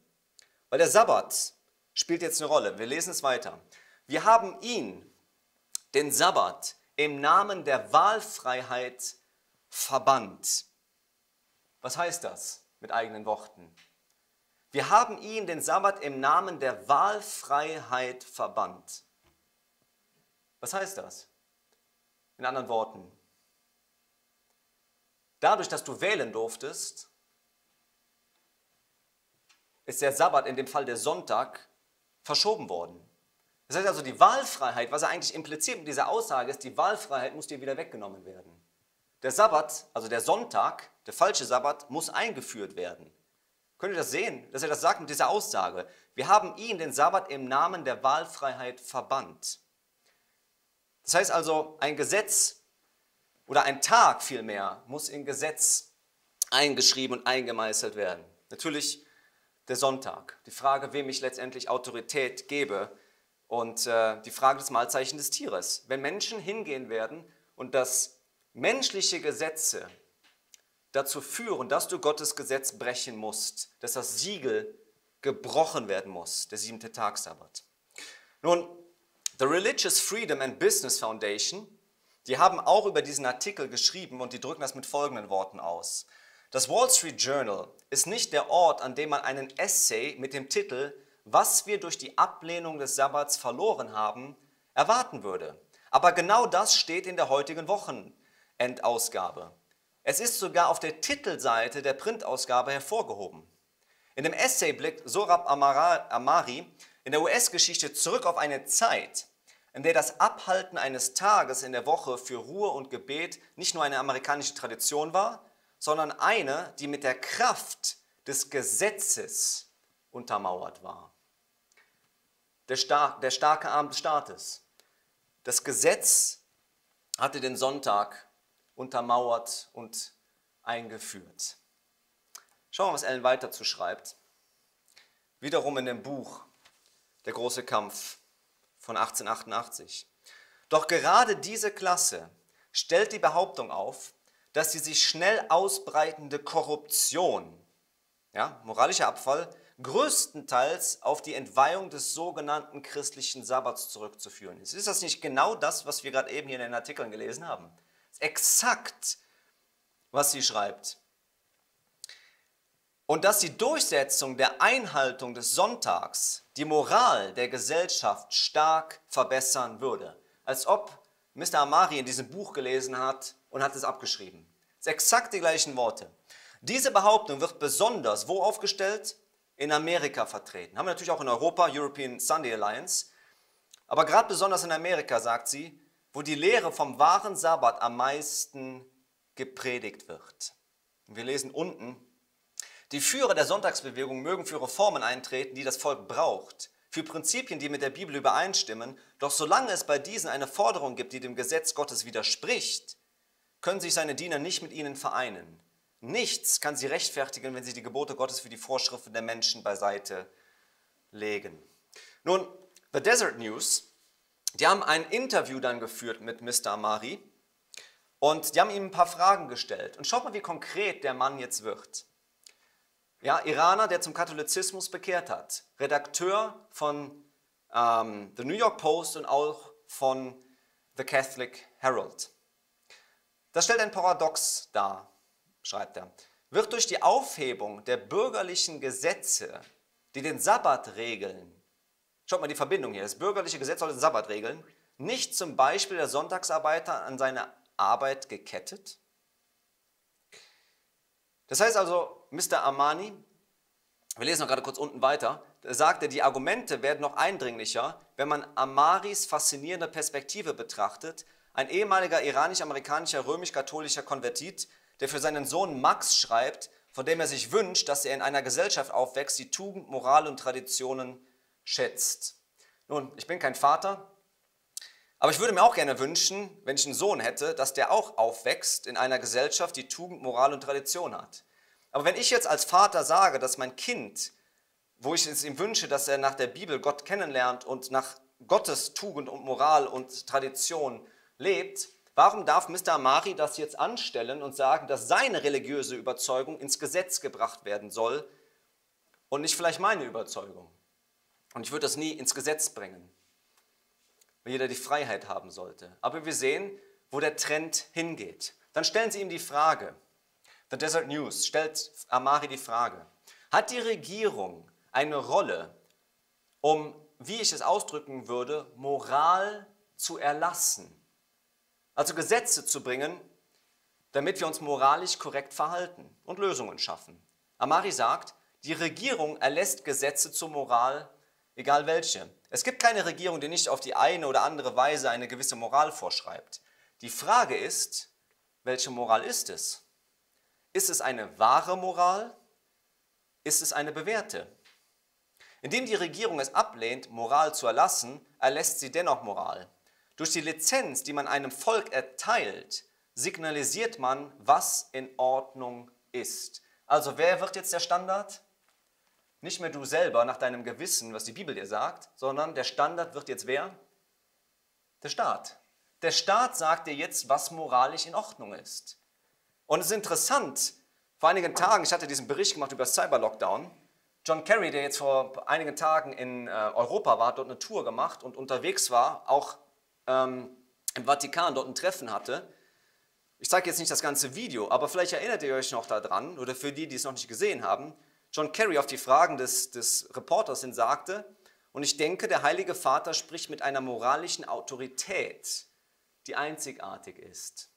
Weil der Sabbat spielt jetzt eine Rolle. Wir lesen es weiter. Wir haben ihn, den Sabbat, im Namen der Wahlfreiheit verbannt. Was heißt das mit eigenen Worten? Wir haben ihn, den Sabbat, im Namen der Wahlfreiheit verbannt. Was heißt das? In anderen Worten, dadurch, dass du wählen durftest, ist der Sabbat, in dem Fall der Sonntag, verschoben worden. Das heißt also, die Wahlfreiheit, was er eigentlich impliziert mit dieser Aussage ist, die Wahlfreiheit muss dir wieder weggenommen werden. Der Sabbat, also der Sonntag, der falsche Sabbat, muss eingeführt werden. Könnt ihr das sehen, dass er das sagt mit dieser Aussage? Wir haben ihn, den Sabbat, im Namen der Wahlfreiheit verbannt. Das heißt also, ein Gesetz, oder ein Tag vielmehr, muss in Gesetz eingeschrieben und eingemeißelt werden. Natürlich der Sonntag. Die Frage, wem ich letztendlich Autorität gebe und die Frage des Malzeichen des Tieres. Wenn Menschen hingehen werden und dass menschliche Gesetze dazu führen, dass du Gottes Gesetz brechen musst, dass das Siegel gebrochen werden muss, der siebte Tag-Sabbat. Nun, The Religious Freedom and Business Foundation, die haben auch über diesen Artikel geschrieben und die drücken das mit folgenden Worten aus. Das Wall Street Journal ist nicht der Ort, an dem man einen Essay mit dem Titel "Was wir durch die Ablehnung des Sabbats verloren haben" erwarten würde. Aber genau das steht in der heutigen Wochenendausgabe. Es ist sogar auf der Titelseite der Printausgabe hervorgehoben. In dem Essay blickt Sohrab Ahmari in der US-Geschichte zurück auf eine Zeit, in der das Abhalten eines Tages in der Woche für Ruhe und Gebet nicht nur eine amerikanische Tradition war, sondern eine, die mit der Kraft des Gesetzes untermauert war. Der starke Arm des Staates. Das Gesetz hatte den Sonntag untermauert und eingeführt. Schauen wir mal, was Ellen White dazu schreibt. Wiederum in dem Buch Der große Kampf von 1888. Doch gerade diese Klasse stellt die Behauptung auf, dass die sich schnell ausbreitende Korruption, ja, moralischer Abfall, größtenteils auf die Entweihung des sogenannten christlichen Sabbats zurückzuführen ist. Ist das nicht genau das, was wir gerade eben hier in den Artikeln gelesen haben? Das ist exakt, was sie schreibt. Und dass die Durchsetzung der Einhaltung des Sonntags die Moral der Gesellschaft stark verbessern würde. Als ob Mr. Ahmari in diesem Buch gelesen hat und hat es abgeschrieben. Das sind exakt die gleichen Worte. Diese Behauptung wird besonders wo aufgestellt? In Amerika vertreten. Haben wir natürlich auch in Europa, European Sunday Alliance. Aber gerade besonders in Amerika, sagt sie, wo die Lehre vom wahren Sabbat am meisten gepredigt wird. Und wir lesen unten, die Führer der Sonntagsbewegung mögen für Reformen eintreten, die das Volk braucht, für Prinzipien, die mit der Bibel übereinstimmen, doch solange es bei diesen eine Forderung gibt, die dem Gesetz Gottes widerspricht, können sich seine Diener nicht mit ihnen vereinen. Nichts kann sie rechtfertigen, wenn sie die Gebote Gottes für die Vorschriften der Menschen beiseite legen. Nun, The Desert News, die haben ein Interview dann geführt mit Mr. Ahmari und die haben ihm ein paar Fragen gestellt. Und schaut mal, wie konkret der Mann jetzt wird. Ja, Iraner, der zum Katholizismus bekehrt hat, Redakteur von The New York Post und auch von The Catholic Herald. Das stellt ein Paradox dar, schreibt er. Wird durch die Aufhebung der bürgerlichen Gesetze, die den Sabbat regeln, schaut mal die Verbindung hier, das bürgerliche Gesetz soll den Sabbat regeln, nicht zum Beispiel der Sonntagsarbeiter an seine Arbeit gekettet? Das heißt also, Mr. Ahmari, wir lesen noch gerade kurz unten weiter, sagt er, die Argumente werden noch eindringlicher, wenn man Ahmaris faszinierende Perspektive betrachtet, ein ehemaliger iranisch-amerikanischer römisch-katholischer Konvertit, der für seinen Sohn Max schreibt, von dem er sich wünscht, dass er in einer Gesellschaft aufwächst, die Tugend, Moral und Traditionen schätzt. Nun, ich bin kein Vater, aber ich würde mir auch gerne wünschen, wenn ich einen Sohn hätte, dass der auch aufwächst in einer Gesellschaft, die Tugend, Moral und Tradition hat. Aber wenn ich jetzt als Vater sage, dass mein Kind, wo ich es ihm wünsche, dass er nach der Bibel Gott kennenlernt und nach Gottes Tugend und Moral und Tradition lebt, warum darf Mr. Ahmari das jetzt anstellen und sagen, dass seine religiöse Überzeugung ins Gesetz gebracht werden soll und nicht vielleicht meine Überzeugung? Und ich würde das nie ins Gesetz bringen, weil jeder die Freiheit haben sollte. Aber wir sehen, wo der Trend hingeht. Dann stellen sie ihm die Frage, The Desert News stellt Ahmari die Frage, hat die Regierung eine Rolle, um, wie ich es ausdrücken würde, Moral zu erlassen? Also Gesetze zu bringen, damit wir uns moralisch korrekt verhalten und Lösungen schaffen. Ahmari sagt, die Regierung erlässt Gesetze zur Moral, egal welche. Es gibt keine Regierung, die nicht auf die eine oder andere Weise eine gewisse Moral vorschreibt. Die Frage ist, welche Moral ist es? Ist es eine wahre Moral? Ist es eine bewährte? Indem die Regierung es ablehnt, Moral zu erlassen, erlässt sie dennoch Moral. Durch die Lizenz, die man einem Volk erteilt, signalisiert man, was in Ordnung ist. Also wer wird jetzt der Standard? Nicht mehr du selber nach deinem Gewissen, was die Bibel dir sagt, sondern der Standard wird jetzt wer? Der Staat. Der Staat sagt dir jetzt, was moralisch in Ordnung ist. Und es ist interessant, vor einigen Tagen, ich hatte diesen Bericht gemacht über Cyber Lockdown, John Kerry, der jetzt vor einigen Tagen in Europa war, hat dort eine Tour gemacht und unterwegs war, auch im Vatikan dort ein Treffen hatte. Ich zeige jetzt nicht das ganze Video, aber vielleicht erinnert ihr euch noch daran, oder für die, die es noch nicht gesehen haben, John Kerry auf die Fragen des Reporters hin sagte, und ich denke, der Heilige Vater spricht mit einer moralischen Autorität, die einzigartig ist.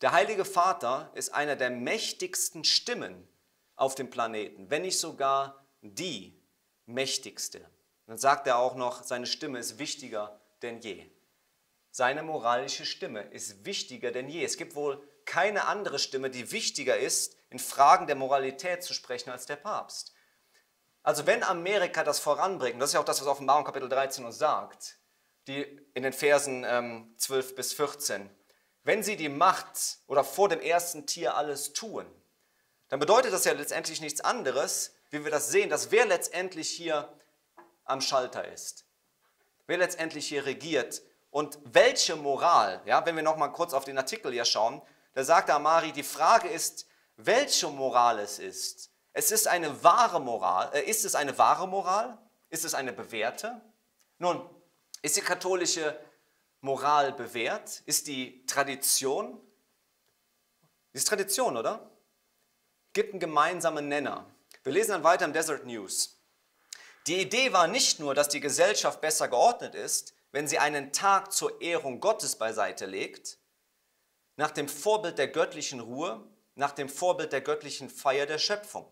Der Heilige Vater ist einer der mächtigsten Stimmen auf dem Planeten, wenn nicht sogar die mächtigste. Dann sagt er auch noch, seine Stimme ist wichtiger denn je. Seine moralische Stimme ist wichtiger denn je. Es gibt wohl keine andere Stimme, die wichtiger ist, in Fragen der Moralität zu sprechen, als der Papst. Also wenn Amerika das voranbringt, und das ist ja auch das, was Offenbarung Kapitel 13 uns sagt, die in den Versen 12 bis 14, wenn sie die Macht oder vor dem ersten Tier alles tun, dann bedeutet das ja letztendlich nichts anderes, wie wir das sehen, dass wer letztendlich hier am Schalter ist, wer letztendlich hier regiert und welche Moral, ja, wenn wir nochmal kurz auf den Artikel hier schauen, da sagt Ahmari, die Frage ist, welche Moral es ist. Es ist eine wahre Moral. Ist es eine wahre Moral? Ist es eine bewährte? Nun, ist die katholische Moral bewährt? Ist die Tradition? Ist Tradition, oder? Gibt einen gemeinsamen Nenner. Wir lesen dann weiter im Desert News. Die Idee war nicht nur, dass die Gesellschaft besser geordnet ist, wenn sie einen Tag zur Ehrung Gottes beiseite legt, nach dem Vorbild der göttlichen Ruhe, nach dem Vorbild der göttlichen Feier der Schöpfung.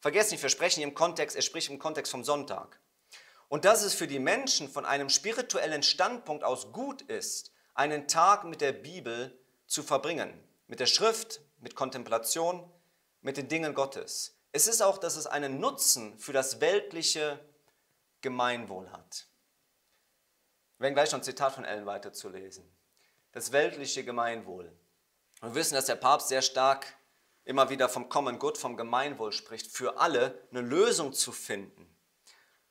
Vergesst nicht, wir sprechen hier im Kontext, er spricht im Kontext vom Sonntag. Und dass es für die Menschen von einem spirituellen Standpunkt aus gut ist, einen Tag mit der Bibel zu verbringen, mit der Schrift, mit Kontemplation, mit den Dingen Gottes. Es ist auch, dass es einen Nutzen für das weltliche Gemeinwohl hat. Wir werden gleich noch ein Zitat von Ellen White dazu lesen. Das weltliche Gemeinwohl. Wir wissen, dass der Papst sehr stark immer wieder vom Common Good, vom Gemeinwohl spricht, für alle eine Lösung zu finden.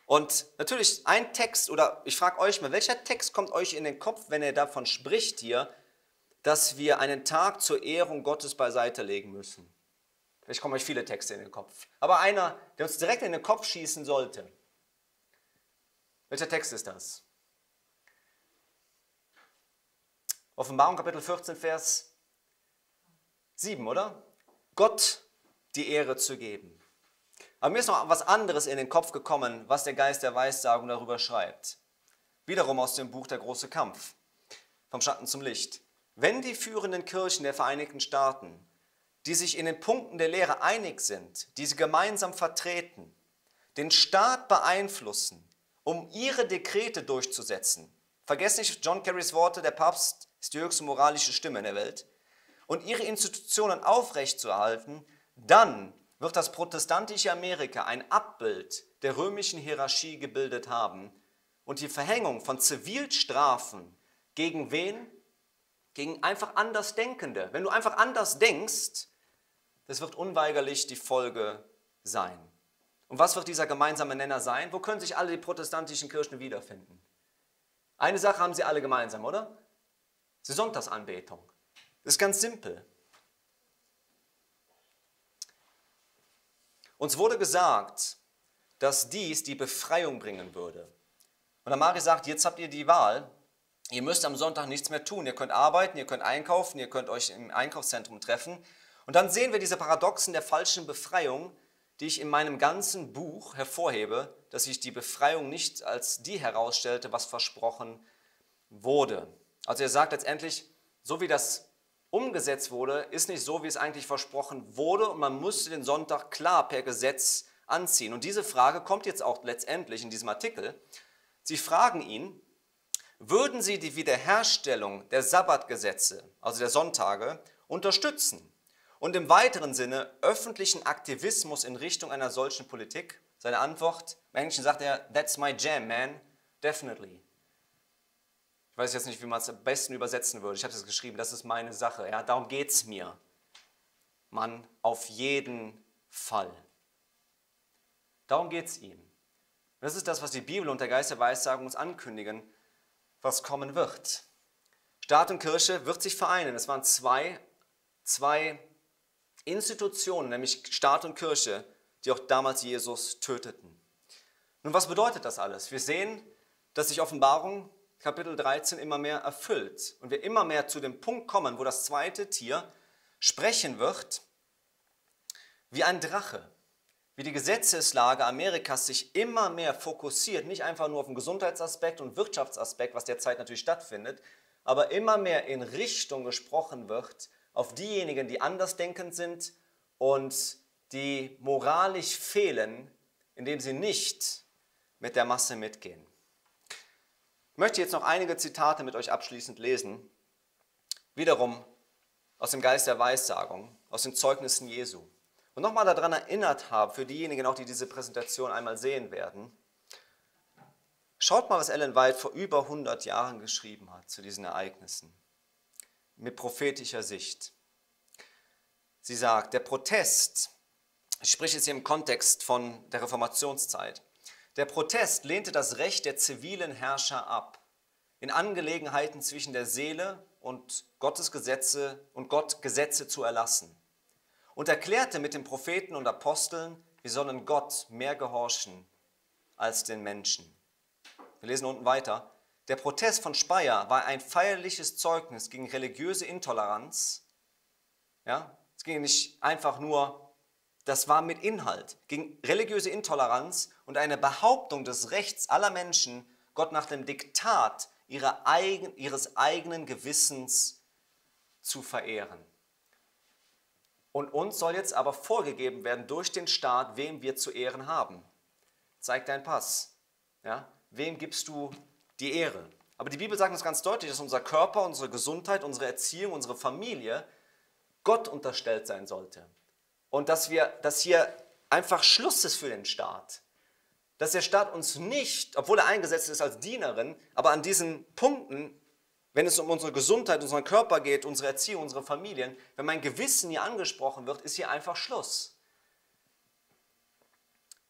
Und natürlich ein Text, oder ich frage euch mal, welcher Text kommt euch in den Kopf, wenn ihr davon spricht hier, dass wir einen Tag zur Ehrung Gottes beiseite legen müssen? Vielleicht kommen euch viele Texte in den Kopf. Aber einer, der uns direkt in den Kopf schießen sollte. Welcher Text ist das? Offenbarung Kapitel 14, Vers 7, oder? Gott die Ehre zu geben. Aber mir ist noch was anderes in den Kopf gekommen, was der Geist der Weissagung darüber schreibt. Wiederum aus dem Buch Der große Kampf, vom Schatten zum Licht. Wenn die führenden Kirchen der Vereinigten Staaten, die sich in den Punkten der Lehre einig sind, diese gemeinsam vertreten, den Staat beeinflussen, um ihre Dekrete durchzusetzen, vergesst nicht John Kerrys Worte, der Papst ist die höchste moralische Stimme in der Welt, und ihre Institutionen aufrechtzuerhalten, dann wird das protestantische Amerika ein Abbild der römischen Hierarchie gebildet haben und die Verhängung von Zivilstrafen gegen wen? Gegen einfach Andersdenkende. Wenn du einfach anders denkst, das wird unweigerlich die Folge sein. Und was wird dieser gemeinsame Nenner sein? Wo können sich alle die protestantischen Kirchen wiederfinden? Eine Sache haben sie alle gemeinsam, oder? Die Sonntagsanbetung. Das ist ganz simpel. Uns wurde gesagt, dass dies die Befreiung bringen würde. Und Ahmari sagt, jetzt habt ihr die Wahl. Ihr müsst am Sonntag nichts mehr tun. Ihr könnt arbeiten, ihr könnt einkaufen, ihr könnt euch im Einkaufszentrum treffen. Und dann sehen wir diese Paradoxen der falschen Befreiung, die ich in meinem ganzen Buch hervorhebe, dass ich die Befreiung nicht als die herausstellte, was versprochen wurde. Also er sagt letztendlich, so wie das umgesetzt wurde, ist nicht so, wie es eigentlich versprochen wurde, und man musste den Sonntag klar per Gesetz anziehen. Und diese Frage kommt jetzt auch letztendlich in diesem Artikel. Sie fragen ihn, würden Sie die Wiederherstellung der Sabbatgesetze, also der Sonntage, unterstützen und im weiteren Sinne öffentlichen Aktivismus in Richtung einer solchen Politik? Seine Antwort, im Englischen sagt er, that's my jam, man, definitely. Ich weiß jetzt nicht, wie man es am besten übersetzen würde. Ich habe es geschrieben, das ist meine Sache. Ja, darum geht es mir. Mann, auf jeden Fall. Darum geht es ihm. Und das ist das, was die Bibel und der Geist der Weissagung uns ankündigen, was kommen wird. Staat und Kirche wird sich vereinen. Es waren zwei Institutionen, nämlich Staat und Kirche, die auch damals Jesus töteten. Nun, was bedeutet das alles? Wir sehen, dass sich Offenbarung Kapitel 13 immer mehr erfüllt und wir immer mehr zu dem Punkt kommen, wo das zweite Tier sprechen wird wie ein Drache, wie die Gesetzeslage Amerikas sich immer mehr fokussiert, nicht einfach nur auf den Gesundheitsaspekt und Wirtschaftsaspekt, was derzeit natürlich stattfindet, aber immer mehr in Richtung gesprochen wird auf diejenigen, die andersdenkend sind und die moralisch fehlen, indem sie nicht mit der Masse mitgehen. Ich möchte jetzt noch einige Zitate mit euch abschließend lesen, wiederum aus dem Geist der Weissagung, aus den Zeugnissen Jesu. Und nochmal daran erinnert habe, für diejenigen auch, die diese Präsentation einmal sehen werden, schaut mal, was Ellen White vor über 100 Jahren geschrieben hat zu diesen Ereignissen, mit prophetischer Sicht. Sie sagt, der Protest, ich spreche jetzt hier im Kontext von der Reformationszeit, der Protest lehnte das Recht der zivilen Herrscher ab, in Angelegenheiten zwischen der Seele und Gottes Gesetze und Gott Gesetze zu erlassen, und erklärte mit den Propheten und Aposteln, wir sollen Gott mehr gehorchen als den Menschen. Wir lesen unten weiter. Der Protest von Speyer war ein feierliches Zeugnis gegen religiöse Intoleranz. Ja, es ging nicht einfach nur, das war mit Inhalt, gegen religiöse Intoleranz und eine Behauptung des Rechts aller Menschen, Gott nach dem Diktat ihres eigenen Gewissens zu verehren. Und uns soll jetzt aber vorgegeben werden durch den Staat, wem wir zu Ehren haben. Zeig deinen Pass. Ja? Wem gibst du die Ehre? Aber die Bibel sagt uns ganz deutlich, dass unser Körper, unsere Gesundheit, unsere Erziehung, unsere Familie Gott unterstellt sein sollte. Und dass hier einfach Schluss ist für den Staat. Dass der Staat uns nicht, obwohl er eingesetzt ist als Dienerin, aber an diesen Punkten, wenn es um unsere Gesundheit, unseren Körper geht, unsere Erziehung, unsere Familien, wenn mein Gewissen hier angesprochen wird, ist hier einfach Schluss.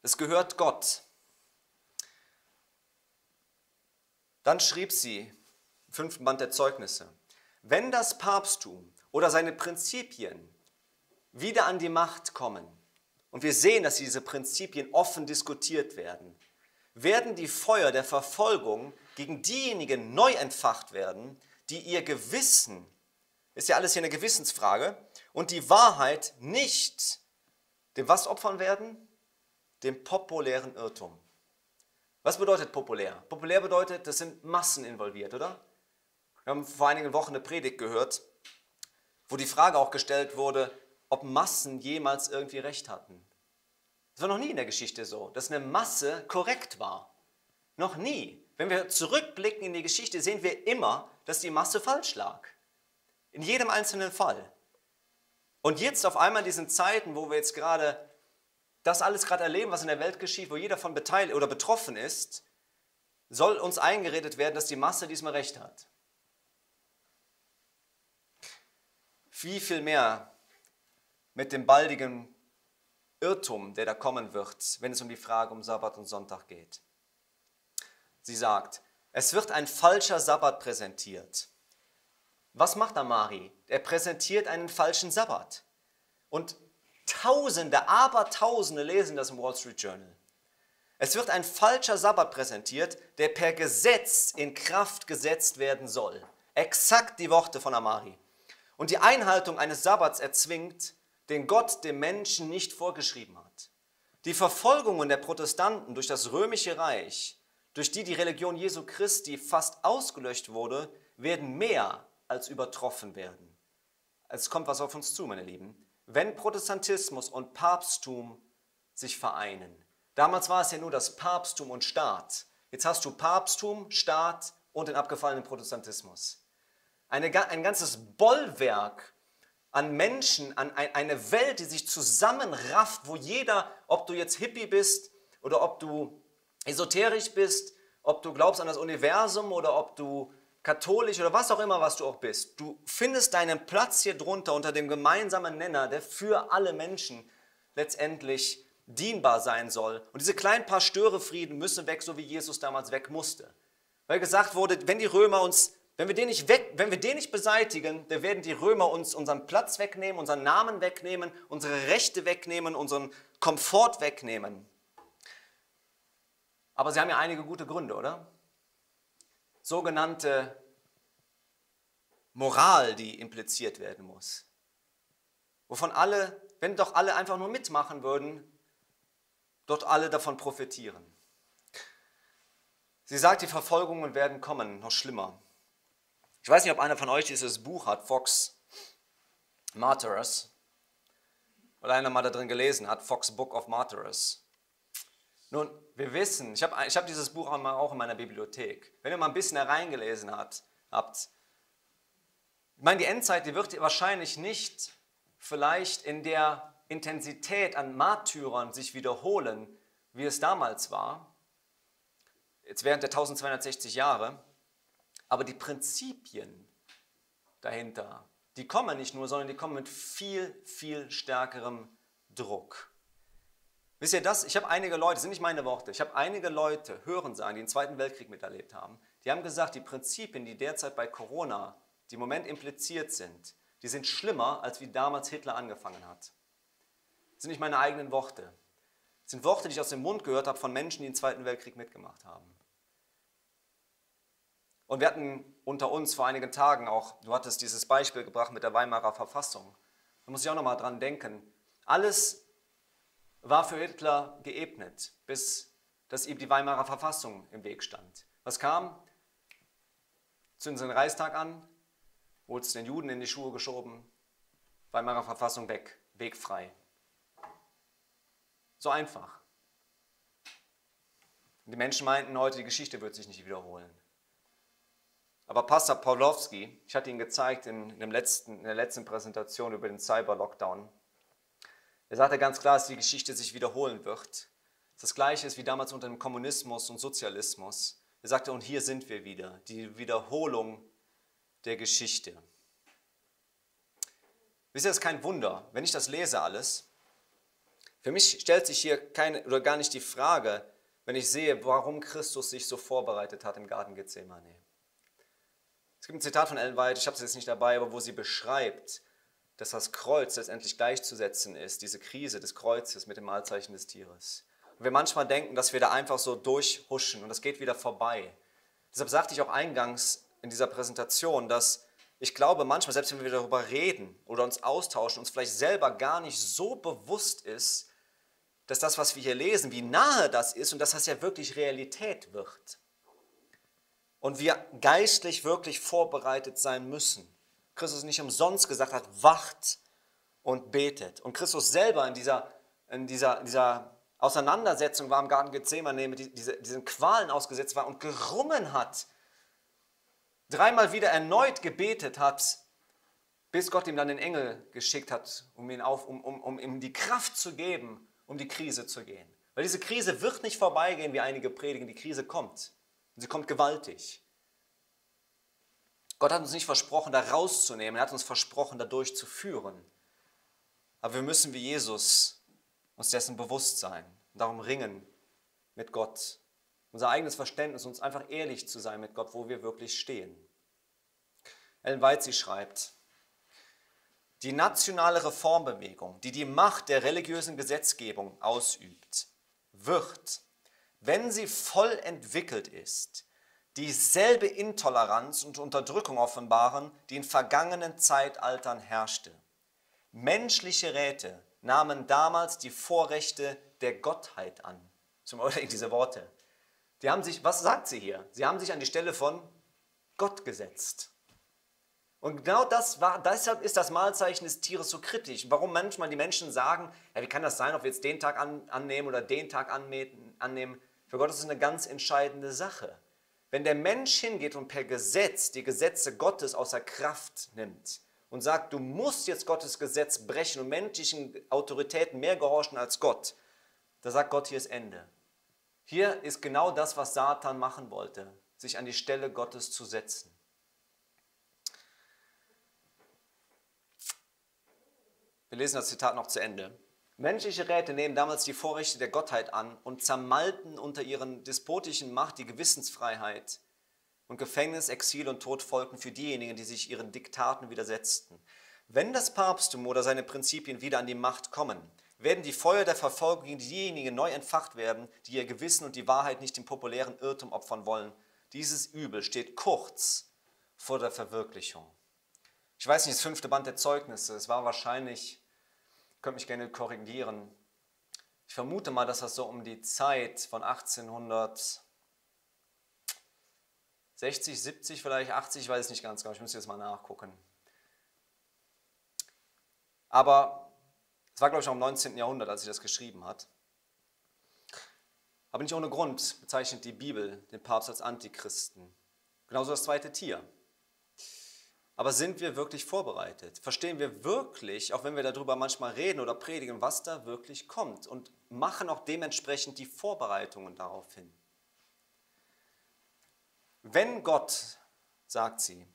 Es gehört Gott. Dann schrieb sie, im 5. Band der Zeugnisse, wenn das Papsttum oder seine Prinzipien wieder an die Macht kommen, und wir sehen, dass diese Prinzipien offen diskutiert werden, werden die Feuer der Verfolgung gegen diejenigen neu entfacht werden, die ihr Gewissen, ist ja alles hier eine Gewissensfrage, und die Wahrheit nicht dem was opfern werden? Dem populären Irrtum. Was bedeutet populär? Populär bedeutet, das sind Massen involviert, oder? Wir haben vor einigen Wochen eine Predigt gehört, wo die Frage auch gestellt wurde, ob Massen jemals irgendwie recht hatten. Das war noch nie in der Geschichte so, dass eine Masse korrekt war. Noch nie. Wenn wir zurückblicken in die Geschichte, sehen wir immer, dass die Masse falsch lag. In jedem einzelnen Fall. Und jetzt auf einmal in diesen Zeiten, wo wir jetzt gerade das alles gerade erleben, was in der Welt geschieht, wo jeder von beteiligt oder betroffen ist, soll uns eingeredet werden, dass die Masse diesmal recht hat. Wie viel mehr mit dem baldigen Irrtum, der da kommen wird, wenn es um die Frage um Sabbat und Sonntag geht. Sie sagt, es wird ein falscher Sabbat präsentiert. Was macht Ahmari? Er präsentiert einen falschen Sabbat. Und Tausende, Abertausende lesen das im Wall Street Journal. Es wird ein falscher Sabbat präsentiert, der per Gesetz in Kraft gesetzt werden soll. Exakt die Worte von Ahmari. Und die Einhaltung eines Sabbats erzwingt, den Gott dem Menschen nicht vorgeschrieben hat. Die Verfolgungen der Protestanten durch das Römische Reich, durch die die Religion Jesu Christi fast ausgelöscht wurde, werden mehr als übertroffen werden. Es kommt was auf uns zu, meine Lieben, wenn Protestantismus und Papsttum sich vereinen. Damals war es ja nur das Papsttum und Staat. Jetzt hast du Papsttum, Staat und den abgefallenen Protestantismus. Ein ganzes Bollwerk an Menschen, an eine Welt, die sich zusammenrafft, wo jeder, ob du jetzt Hippie bist oder ob du esoterisch bist, ob du glaubst an das Universum oder ob du katholisch oder was auch immer, was du auch bist, du findest deinen Platz hier drunter unter dem gemeinsamen Nenner, der für alle Menschen letztendlich dienbar sein soll. Und diese kleinen paar Störefrieden müssen weg, so wie Jesus damals weg musste. Weil gesagt wurde, wenn die Römer uns... Wenn wir den nicht beseitigen, dann werden die Römer uns unseren Platz wegnehmen, unseren Namen wegnehmen, unsere Rechte wegnehmen, unseren Komfort wegnehmen. Aber sie haben ja einige gute Gründe, oder? Sogenannte Moral, die impliziert werden muss. Wovon alle, wenn doch alle einfach nur mitmachen würden, dort alle davon profitieren. Sie sagt, die Verfolgungen werden kommen, noch schlimmer. Ich weiß nicht, ob einer von euch dieses Buch hat, Fox Martyrs, oder einer mal da drin gelesen hat, Fox Book of Martyrs. Nun, wir wissen, ich hab dieses Buch auch in meiner Bibliothek. Wenn ihr mal ein bisschen hereingelesen habt, ich meine, die Endzeit, die wird wahrscheinlich nicht vielleicht in der Intensität an Martyrern sich wiederholen, wie es damals war, jetzt während der 1260 Jahre. Aber die Prinzipien dahinter, die kommen nicht nur, sondern die kommen mit viel, viel stärkerem Druck. Wisst ihr das? Ich habe einige Leute, das sind nicht meine Worte, ich habe einige Leute hören sagen, die den Zweiten Weltkrieg miterlebt haben, die haben gesagt, die Prinzipien, die derzeit bei Corona, die im Moment impliziert sind, die sind schlimmer, als wie damals Hitler angefangen hat. Das sind nicht meine eigenen Worte. Das sind Worte, die ich aus dem Mund gehört habe von Menschen, die den Zweiten Weltkrieg mitgemacht haben. Und wir hatten unter uns vor einigen Tagen auch, du hattest dieses Beispiel gebracht mit der Weimarer Verfassung. Da muss ich auch nochmal dran denken. Alles war für Hitler geebnet, bis dass ihm die Weimarer Verfassung im Weg stand. Was kam? Zünden den Reichstag an, wurde es den Juden in die Schuhe geschoben, Weimarer Verfassung weg, wegfrei. So einfach. Die Menschen meinten heute, die Geschichte wird sich nicht wiederholen. Aber Pastor Pawlowski, ich hatte ihn gezeigt in der letzten Präsentation über den Cyber Lockdown, er sagte ganz klar, dass die Geschichte sich wiederholen wird. Das Gleiche ist wie damals unter dem Kommunismus und Sozialismus. Er sagte, und hier sind wir wieder, die Wiederholung der Geschichte. Wisst ihr, das ist kein Wunder, wenn ich das lese alles. Für mich stellt sich hier keine oder gar nicht die Frage, wenn ich sehe, warum Christus sich so vorbereitet hat im Garten Gethsemane. Es gibt ein Zitat von Ellen White, ich habe es jetzt nicht dabei, aber wo sie beschreibt, dass das Kreuz letztendlich gleichzusetzen ist, diese Krise des Kreuzes mit dem Malzeichen des Tieres. Und wir manchmal denken, dass wir da einfach so durchhuschen und das geht wieder vorbei. Deshalb sagte ich auch eingangs in dieser Präsentation, dass ich glaube, manchmal, selbst wenn wir darüber reden oder uns austauschen, uns vielleicht selber gar nicht so bewusst ist, dass das, was wir hier lesen, wie nahe das ist und dass das ja wirklich Realität wird. Und wir geistlich wirklich vorbereitet sein müssen. Christus nicht umsonst gesagt hat, wacht und betet. Und Christus selber in dieser Auseinandersetzung war im Garten Gethsemane, mit diesen Qualen ausgesetzt war und gerungen hat, dreimal wieder erneut gebetet hat, bis Gott ihm dann den Engel geschickt hat, um ihm die Kraft zu geben, um die Krise zu gehen. Weil diese Krise wird nicht vorbeigehen, wie einige predigen. Die Krise kommt. Und sie kommt gewaltig. Gott hat uns nicht versprochen, da rauszunehmen. Er hat uns versprochen, da durchzuführen. Aber wir müssen wie Jesus uns dessen bewusst sein. Und darum ringen mit Gott. Unser eigenes Verständnis, uns einfach ehrlich zu sein mit Gott, wo wir wirklich stehen. Ellen White, sie schreibt, die nationale Reformbewegung, die die Macht der religiösen Gesetzgebung ausübt, wird, wenn sie voll entwickelt ist, dieselbe Intoleranz und Unterdrückung offenbaren, die in vergangenen Zeitaltern herrschte. Menschliche Räte nahmen damals die Vorrechte der Gottheit an. Zum Beispiel diese Worte. Die haben sich, was sagt sie hier? Sie haben sich an die Stelle von Gott gesetzt. Und genau das war, deshalb ist das Malzeichen des Tieres so kritisch. Warum manchmal die Menschen sagen, ja, wie kann das sein, ob wir jetzt den Tag annehmen oder den Tag annehmen? Für Gott ist es eine ganz entscheidende Sache. Wenn der Mensch hingeht und per Gesetz die Gesetze Gottes außer Kraft nimmt und sagt, du musst jetzt Gottes Gesetz brechen und menschlichen Autoritäten mehr gehorchen als Gott, da sagt Gott, hier ist Ende. Hier ist genau das, was Satan machen wollte, sich an die Stelle Gottes zu setzen. Wir lesen das Zitat noch zu Ende. Menschliche Räte nehmen damals die Vorrechte der Gottheit an und zermalmten unter ihren despotischen Macht die Gewissensfreiheit, und Gefängnis, Exil und Tod folgten für diejenigen, die sich ihren Diktaten widersetzten. Wenn das Papsttum oder seine Prinzipien wieder an die Macht kommen, werden die Feuer der Verfolgung gegen diejenigen neu entfacht werden, die ihr Gewissen und die Wahrheit nicht dem populären Irrtum opfern wollen. Dieses Übel steht kurz vor der Verwirklichung. Ich weiß nicht, das 5. Band der Zeugnisse, es war wahrscheinlich, könnt mich gerne korrigieren. Ich vermute mal, dass das so um die Zeit von 1860, 70, vielleicht 80, ich weiß es nicht ganz genau, ich müsste jetzt mal nachgucken. Aber es war, glaube ich, noch im 19. Jahrhundert, als sie das geschrieben hat. Aber nicht ohne Grund bezeichnet die Bibel den Papst als Antichristen. Genauso das zweite Tier. Aber sind wir wirklich vorbereitet? Verstehen wir wirklich, auch wenn wir darüber manchmal reden oder predigen, was da wirklich kommt? Und machen auch dementsprechend die Vorbereitungen darauf hin. Wenn Gott, sagt sie,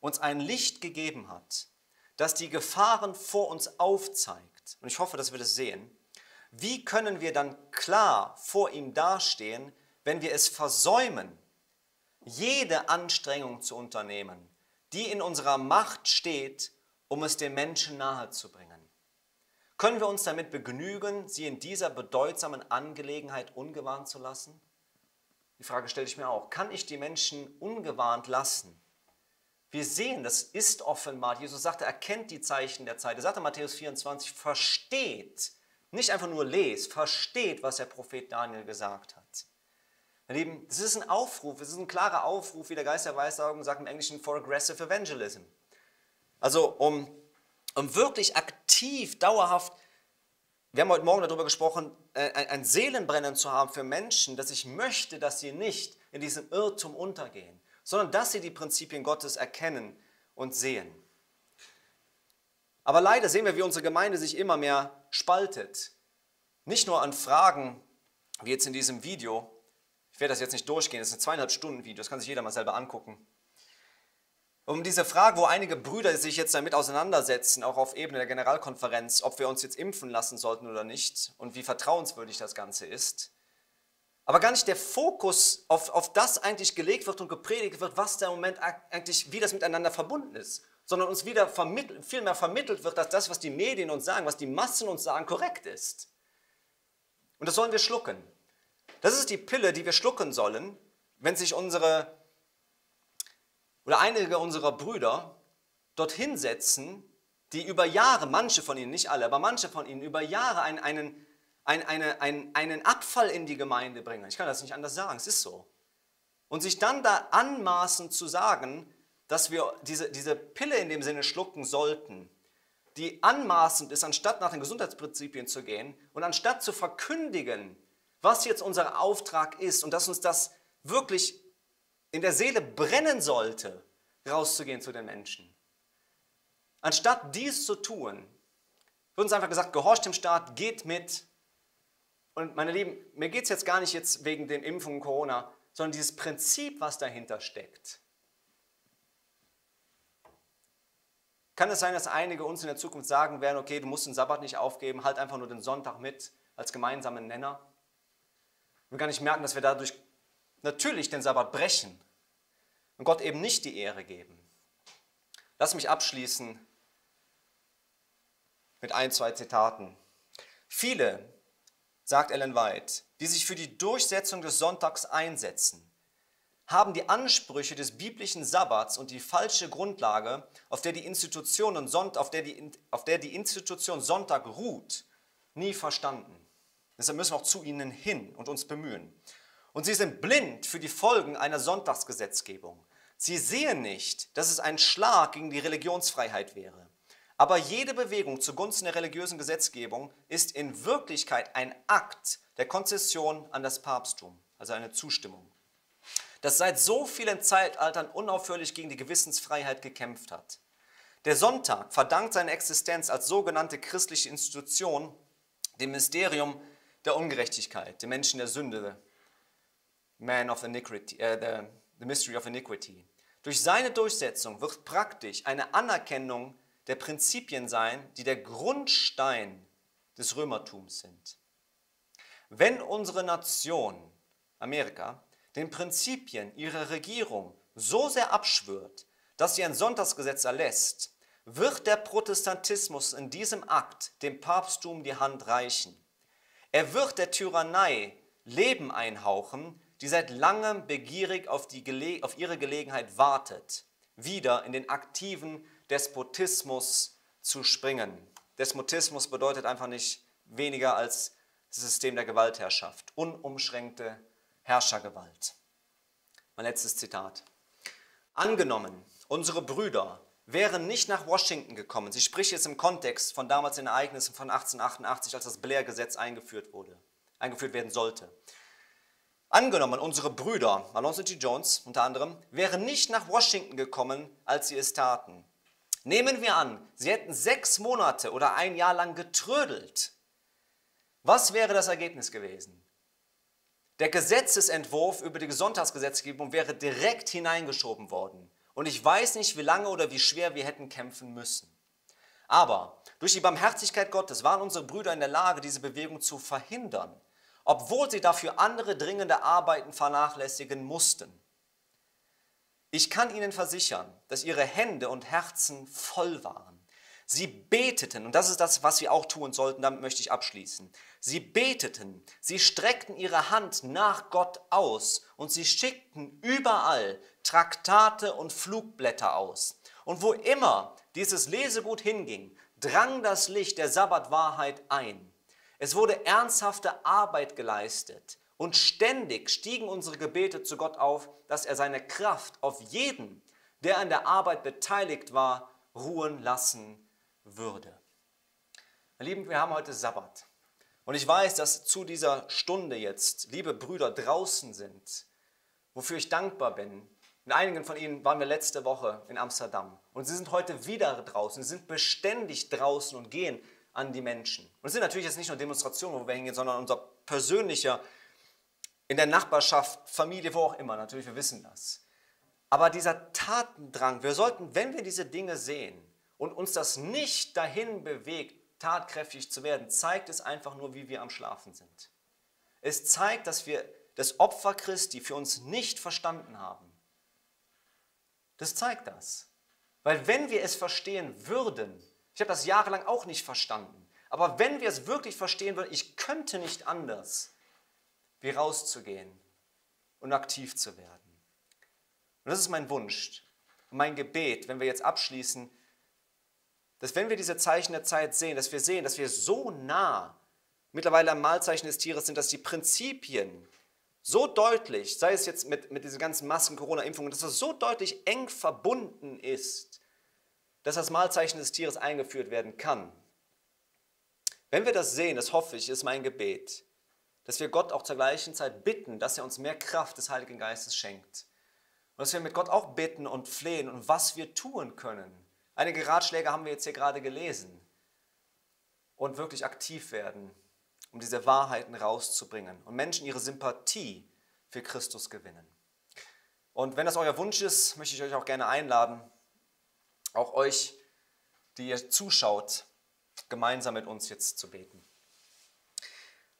uns ein Licht gegeben hat, das die Gefahren vor uns aufzeigt, und ich hoffe, dass wir das sehen, wie können wir dann klar vor ihm dastehen, wenn wir es versäumen, jede Anstrengung zu unternehmen, die in unserer Macht steht, um es den Menschen nahezubringen? Können wir uns damit begnügen, sie in dieser bedeutsamen Angelegenheit ungewarnt zu lassen? Die Frage stelle ich mir auch. Kann ich die Menschen ungewarnt lassen? Wir sehen, das ist offenbar. Jesus sagte, erkennt die Zeichen der Zeit. Er sagte in Matthäus 24, versteht, nicht einfach nur lest, versteht, was der Prophet Daniel gesagt hat. Meine Lieben, das ist ein Aufruf, es ist ein klarer Aufruf, wie der Geist der Weissagung sagt im Englischen, for aggressive evangelism. Also um wirklich aktiv, dauerhaft Wir haben heute Morgen darüber gesprochen, ein Seelenbrennen zu haben für Menschen, dass ich möchte, dass sie nicht in diesem Irrtum untergehen, sondern dass sie die Prinzipien Gottes erkennen und sehen. Aber leider sehen wir, wie unsere Gemeinde sich immer mehr spaltet. Nicht nur an Fragen, wie jetzt in diesem Video. Ich werde das jetzt nicht durchgehen, das ist ein 2,5-Stunden-Video, das kann sich jeder mal selber angucken. Um diese Frage, wo einige Brüder sich jetzt damit auseinandersetzen, auch auf Ebene der Generalkonferenz, ob wir uns jetzt impfen lassen sollten oder nicht und wie vertrauenswürdig das Ganze ist. Aber gar nicht der Fokus auf das eigentlich gelegt wird und gepredigt wird, was der Moment eigentlich, wie das miteinander verbunden ist, sondern uns wieder vielmehr vermittelt wird, dass das, was die Medien uns sagen, was die Massen uns sagen, korrekt ist. Und das sollen wir schlucken. Das ist die Pille, die wir schlucken sollen, wenn sich unsere oder einige unserer Brüder dorthin setzen, die über Jahre, manche von ihnen, nicht alle, aber manche von ihnen über Jahre einen Abfall in die Gemeinde bringen. Ich kann das nicht anders sagen, es ist so. Und sich dann da anmaßen zu sagen, dass wir diese Pille in dem Sinne schlucken sollten, die anmaßend ist, anstatt nach den Gesundheitsprinzipien zu gehen und anstatt zu verkündigen, was jetzt unser Auftrag ist und dass uns das wirklich in der Seele brennen sollte, rauszugehen zu den Menschen. Anstatt dies zu tun, wird uns einfach gesagt, gehorcht dem Staat, geht mit. Und meine Lieben, mir geht es jetzt gar nicht jetzt wegen den Impfungen und Corona, sondern dieses Prinzip, was dahinter steckt. Kann es sein, dass einige uns in der Zukunft sagen werden, okay, du musst den Sabbat nicht aufgeben, halt einfach nur den Sonntag mit als gemeinsamen Nenner? Wir gar nicht merken, dass wir dadurch natürlich den Sabbat brechen und Gott eben nicht die Ehre geben. Lass mich abschließen mit ein, zwei Zitaten. Viele, sagt Ellen White, die sich für die Durchsetzung des Sonntags einsetzen, haben die Ansprüche des biblischen Sabbats und die falsche Grundlage, auf der die Institution Sonntag ruht, nie verstanden. Deshalb müssen wir auch zu ihnen hin und uns bemühen. Und sie sind blind für die Folgen einer Sonntagsgesetzgebung. Sie sehen nicht, dass es ein Schlag gegen die Religionsfreiheit wäre. Aber jede Bewegung zugunsten der religiösen Gesetzgebung ist in Wirklichkeit ein Akt der Konzession an das Papsttum, also eine Zustimmung, das seit so vielen Zeitaltern unaufhörlich gegen die Gewissensfreiheit gekämpft hat. Der Sonntag verdankt seine Existenz als sogenannte christliche Institution dem Mysterium der Ungerechtigkeit, dem Menschen der Sünde, Man of Iniquity, the Mystery of Iniquity. Durch seine Durchsetzung wird praktisch eine Anerkennung der Prinzipien sein, die der Grundstein des Römertums sind. Wenn unsere Nation, Amerika, den Prinzipien ihrer Regierung so sehr abschwört, dass sie ein Sonntagsgesetz erlässt, wird der Protestantismus in diesem Akt dem Papsttum die Hand reichen. Er wird der Tyrannei Leben einhauchen, die seit langem begierig auf ihre Gelegenheit wartet, wieder in den aktiven Despotismus zu springen. Despotismus bedeutet einfach nicht weniger als das System der Gewaltherrschaft, unumschränkte Herrschergewalt. Mein letztes Zitat. Angenommen, unsere Brüder wären nicht nach Washington gekommen. Sie spricht jetzt im Kontext von damals den Ereignissen von 1888, als das Blair-Gesetz eingeführt werden sollte. Angenommen, unsere Brüder, Alonzo T. Jones unter anderem, wären nicht nach Washington gekommen, als sie es taten. Nehmen wir an, sie hätten 6 Monate oder ein Jahr lang getrödelt. Was wäre das Ergebnis gewesen? Der Gesetzesentwurf über die Sonntagsgesetzgebung wäre direkt hineingeschoben worden. Und ich weiß nicht, wie lange oder wie schwer wir hätten kämpfen müssen. Aber durch die Barmherzigkeit Gottes waren unsere Brüder in der Lage, diese Bewegung zu verhindern, obwohl sie dafür andere dringende Arbeiten vernachlässigen mussten. Ich kann Ihnen versichern, dass Ihre Hände und Herzen voll waren. Sie beteten, und das ist das, was wir auch tun sollten, damit möchte ich abschließen. Sie beteten, sie streckten ihre Hand nach Gott aus und sie schickten überall Traktate und Flugblätter aus. Und wo immer dieses Lesegut hinging, drang das Licht der Sabbatwahrheit ein. Es wurde ernsthafte Arbeit geleistet und ständig stiegen unsere Gebete zu Gott auf, dass er seine Kraft auf jeden, der an der Arbeit beteiligt war, ruhen lassen würde. Meine Lieben, wir haben heute Sabbat. Und ich weiß, dass zu dieser Stunde jetzt liebe Brüder draußen sind, wofür ich dankbar bin. In einigen von ihnen waren wir letzte Woche in Amsterdam. Und sie sind heute wieder draußen, sie sind beständig draußen und gehen an die Menschen. Und es sind natürlich jetzt nicht nur Demonstrationen, wo wir hingehen, sondern unser persönlicher, in der Nachbarschaft, Familie, wo auch immer, natürlich, wir wissen das. Aber dieser Tatendrang, wir sollten, wenn wir diese Dinge sehen und uns das nicht dahin bewegt, tatkräftig zu werden, zeigt es einfach nur, wie wir am Schlafen sind. Es zeigt, dass wir das Opfer Christi für uns nicht verstanden haben. Das zeigt das. Weil wenn wir es verstehen würden, ich habe das jahrelang auch nicht verstanden, aber wenn wir es wirklich verstehen würden, ich könnte nicht anders, wie rauszugehen und aktiv zu werden. Und das ist mein Wunsch und mein Gebet, wenn wir jetzt abschließen, dass wenn wir diese Zeichen der Zeit sehen, dass wir so nah mittlerweile am Malzeichen des Tieres sind, dass die Prinzipien so deutlich, sei es jetzt mit diesen ganzen Massen-Corona-Impfungen, dass das so deutlich eng verbunden ist, dass das Malzeichen des Tieres eingeführt werden kann. Wenn wir das sehen, das hoffe ich, ist mein Gebet, dass wir Gott auch zur gleichen Zeit bitten, dass er uns mehr Kraft des Heiligen Geistes schenkt. Und dass wir mit Gott auch bitten und flehen und was wir tun können. Einige Ratschläge haben wir jetzt hier gerade gelesen. Und wirklich aktiv werden, um diese Wahrheiten rauszubringen. Und Menschen ihre Sympathie für Christus gewinnen. Und wenn das euer Wunsch ist, möchte ich euch auch gerne einladen, auch euch, die ihr zuschaut, gemeinsam mit uns jetzt zu beten.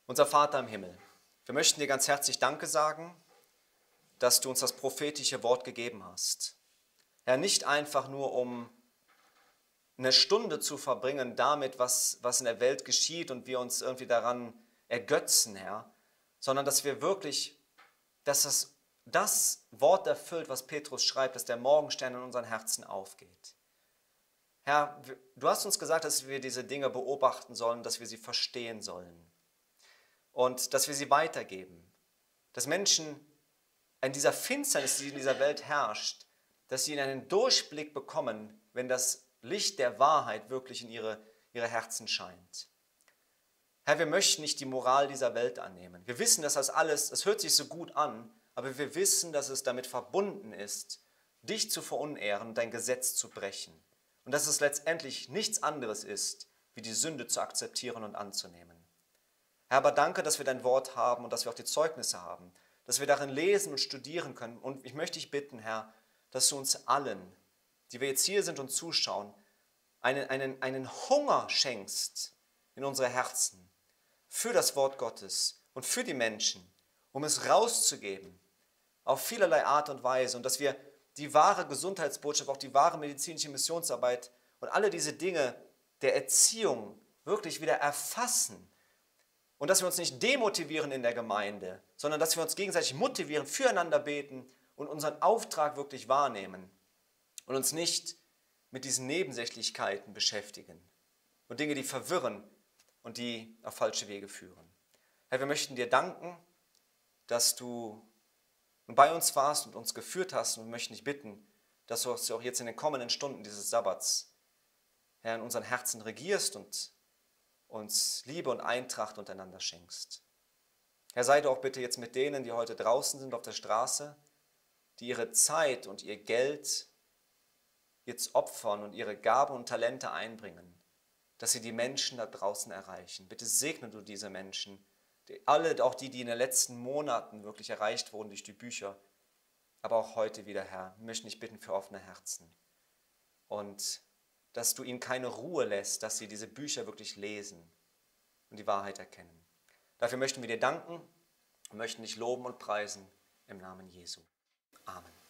Unser Vater im Himmel, wir möchten dir ganz herzlich Danke sagen, dass du uns das prophetische Wort gegeben hast. Herr, nicht einfach nur, um eine Stunde zu verbringen damit, was in der Welt geschieht und wir uns irgendwie daran ergötzen, Herr, sondern dass wir wirklich, dass das Wort erfüllt, was Petrus schreibt, dass der Morgenstern in unseren Herzen aufgeht. Herr, du hast uns gesagt, dass wir diese Dinge beobachten sollen, dass wir sie verstehen sollen. Und dass wir sie weitergeben, dass Menschen in dieser Finsternis, die in dieser Welt herrscht, dass sie einen Durchblick bekommen, wenn das Licht der Wahrheit wirklich in ihre Herzen scheint. Herr, wir möchten nicht die Moral dieser Welt annehmen. Wir wissen, dass das alles, es hört sich so gut an, aber wir wissen, dass es damit verbunden ist, dich zu verunehren und dein Gesetz zu brechen. Und dass es letztendlich nichts anderes ist, wie die Sünde zu akzeptieren und anzunehmen. Herr, aber danke, dass wir dein Wort haben und dass wir auch die Zeugnisse haben, dass wir darin lesen und studieren können. Und ich möchte dich bitten, Herr, dass du uns allen, die wir jetzt hier sind und zuschauen, einen Hunger schenkst in unsere Herzen für das Wort Gottes und für die Menschen, um es rauszugeben auf vielerlei Art und Weise. Und dass wir die wahre Gesundheitsbotschaft, auch die wahre medizinische Missionsarbeit und alle diese Dinge der Erziehung wirklich wieder erfassen. Und dass wir uns nicht demotivieren in der Gemeinde, sondern dass wir uns gegenseitig motivieren, füreinander beten und unseren Auftrag wirklich wahrnehmen und uns nicht mit diesen Nebensächlichkeiten beschäftigen und Dinge, die verwirren und die auf falsche Wege führen. Herr, wir möchten dir danken, dass du bei uns warst und uns geführt hast und wir möchten dich bitten, dass du auch jetzt in den kommenden Stunden dieses Sabbats, Herr, in unseren Herzen regierst und uns Liebe und Eintracht untereinander schenkst. Herr, sei du auch bitte jetzt mit denen, die heute draußen sind auf der Straße, die ihre Zeit und ihr Geld jetzt opfern und ihre Gaben und Talente einbringen, dass sie die Menschen da draußen erreichen. Bitte segne du diese Menschen, alle, auch die in den letzten Monaten wirklich erreicht wurden durch die Bücher, aber auch heute wieder, Herr. Wir möchten dich bitten für offene Herzen. Und dass du ihnen keine Ruhe lässt, dass sie diese Bücher wirklich lesen und die Wahrheit erkennen. Dafür möchten wir dir danken und möchten dich loben und preisen im Namen Jesu. Amen.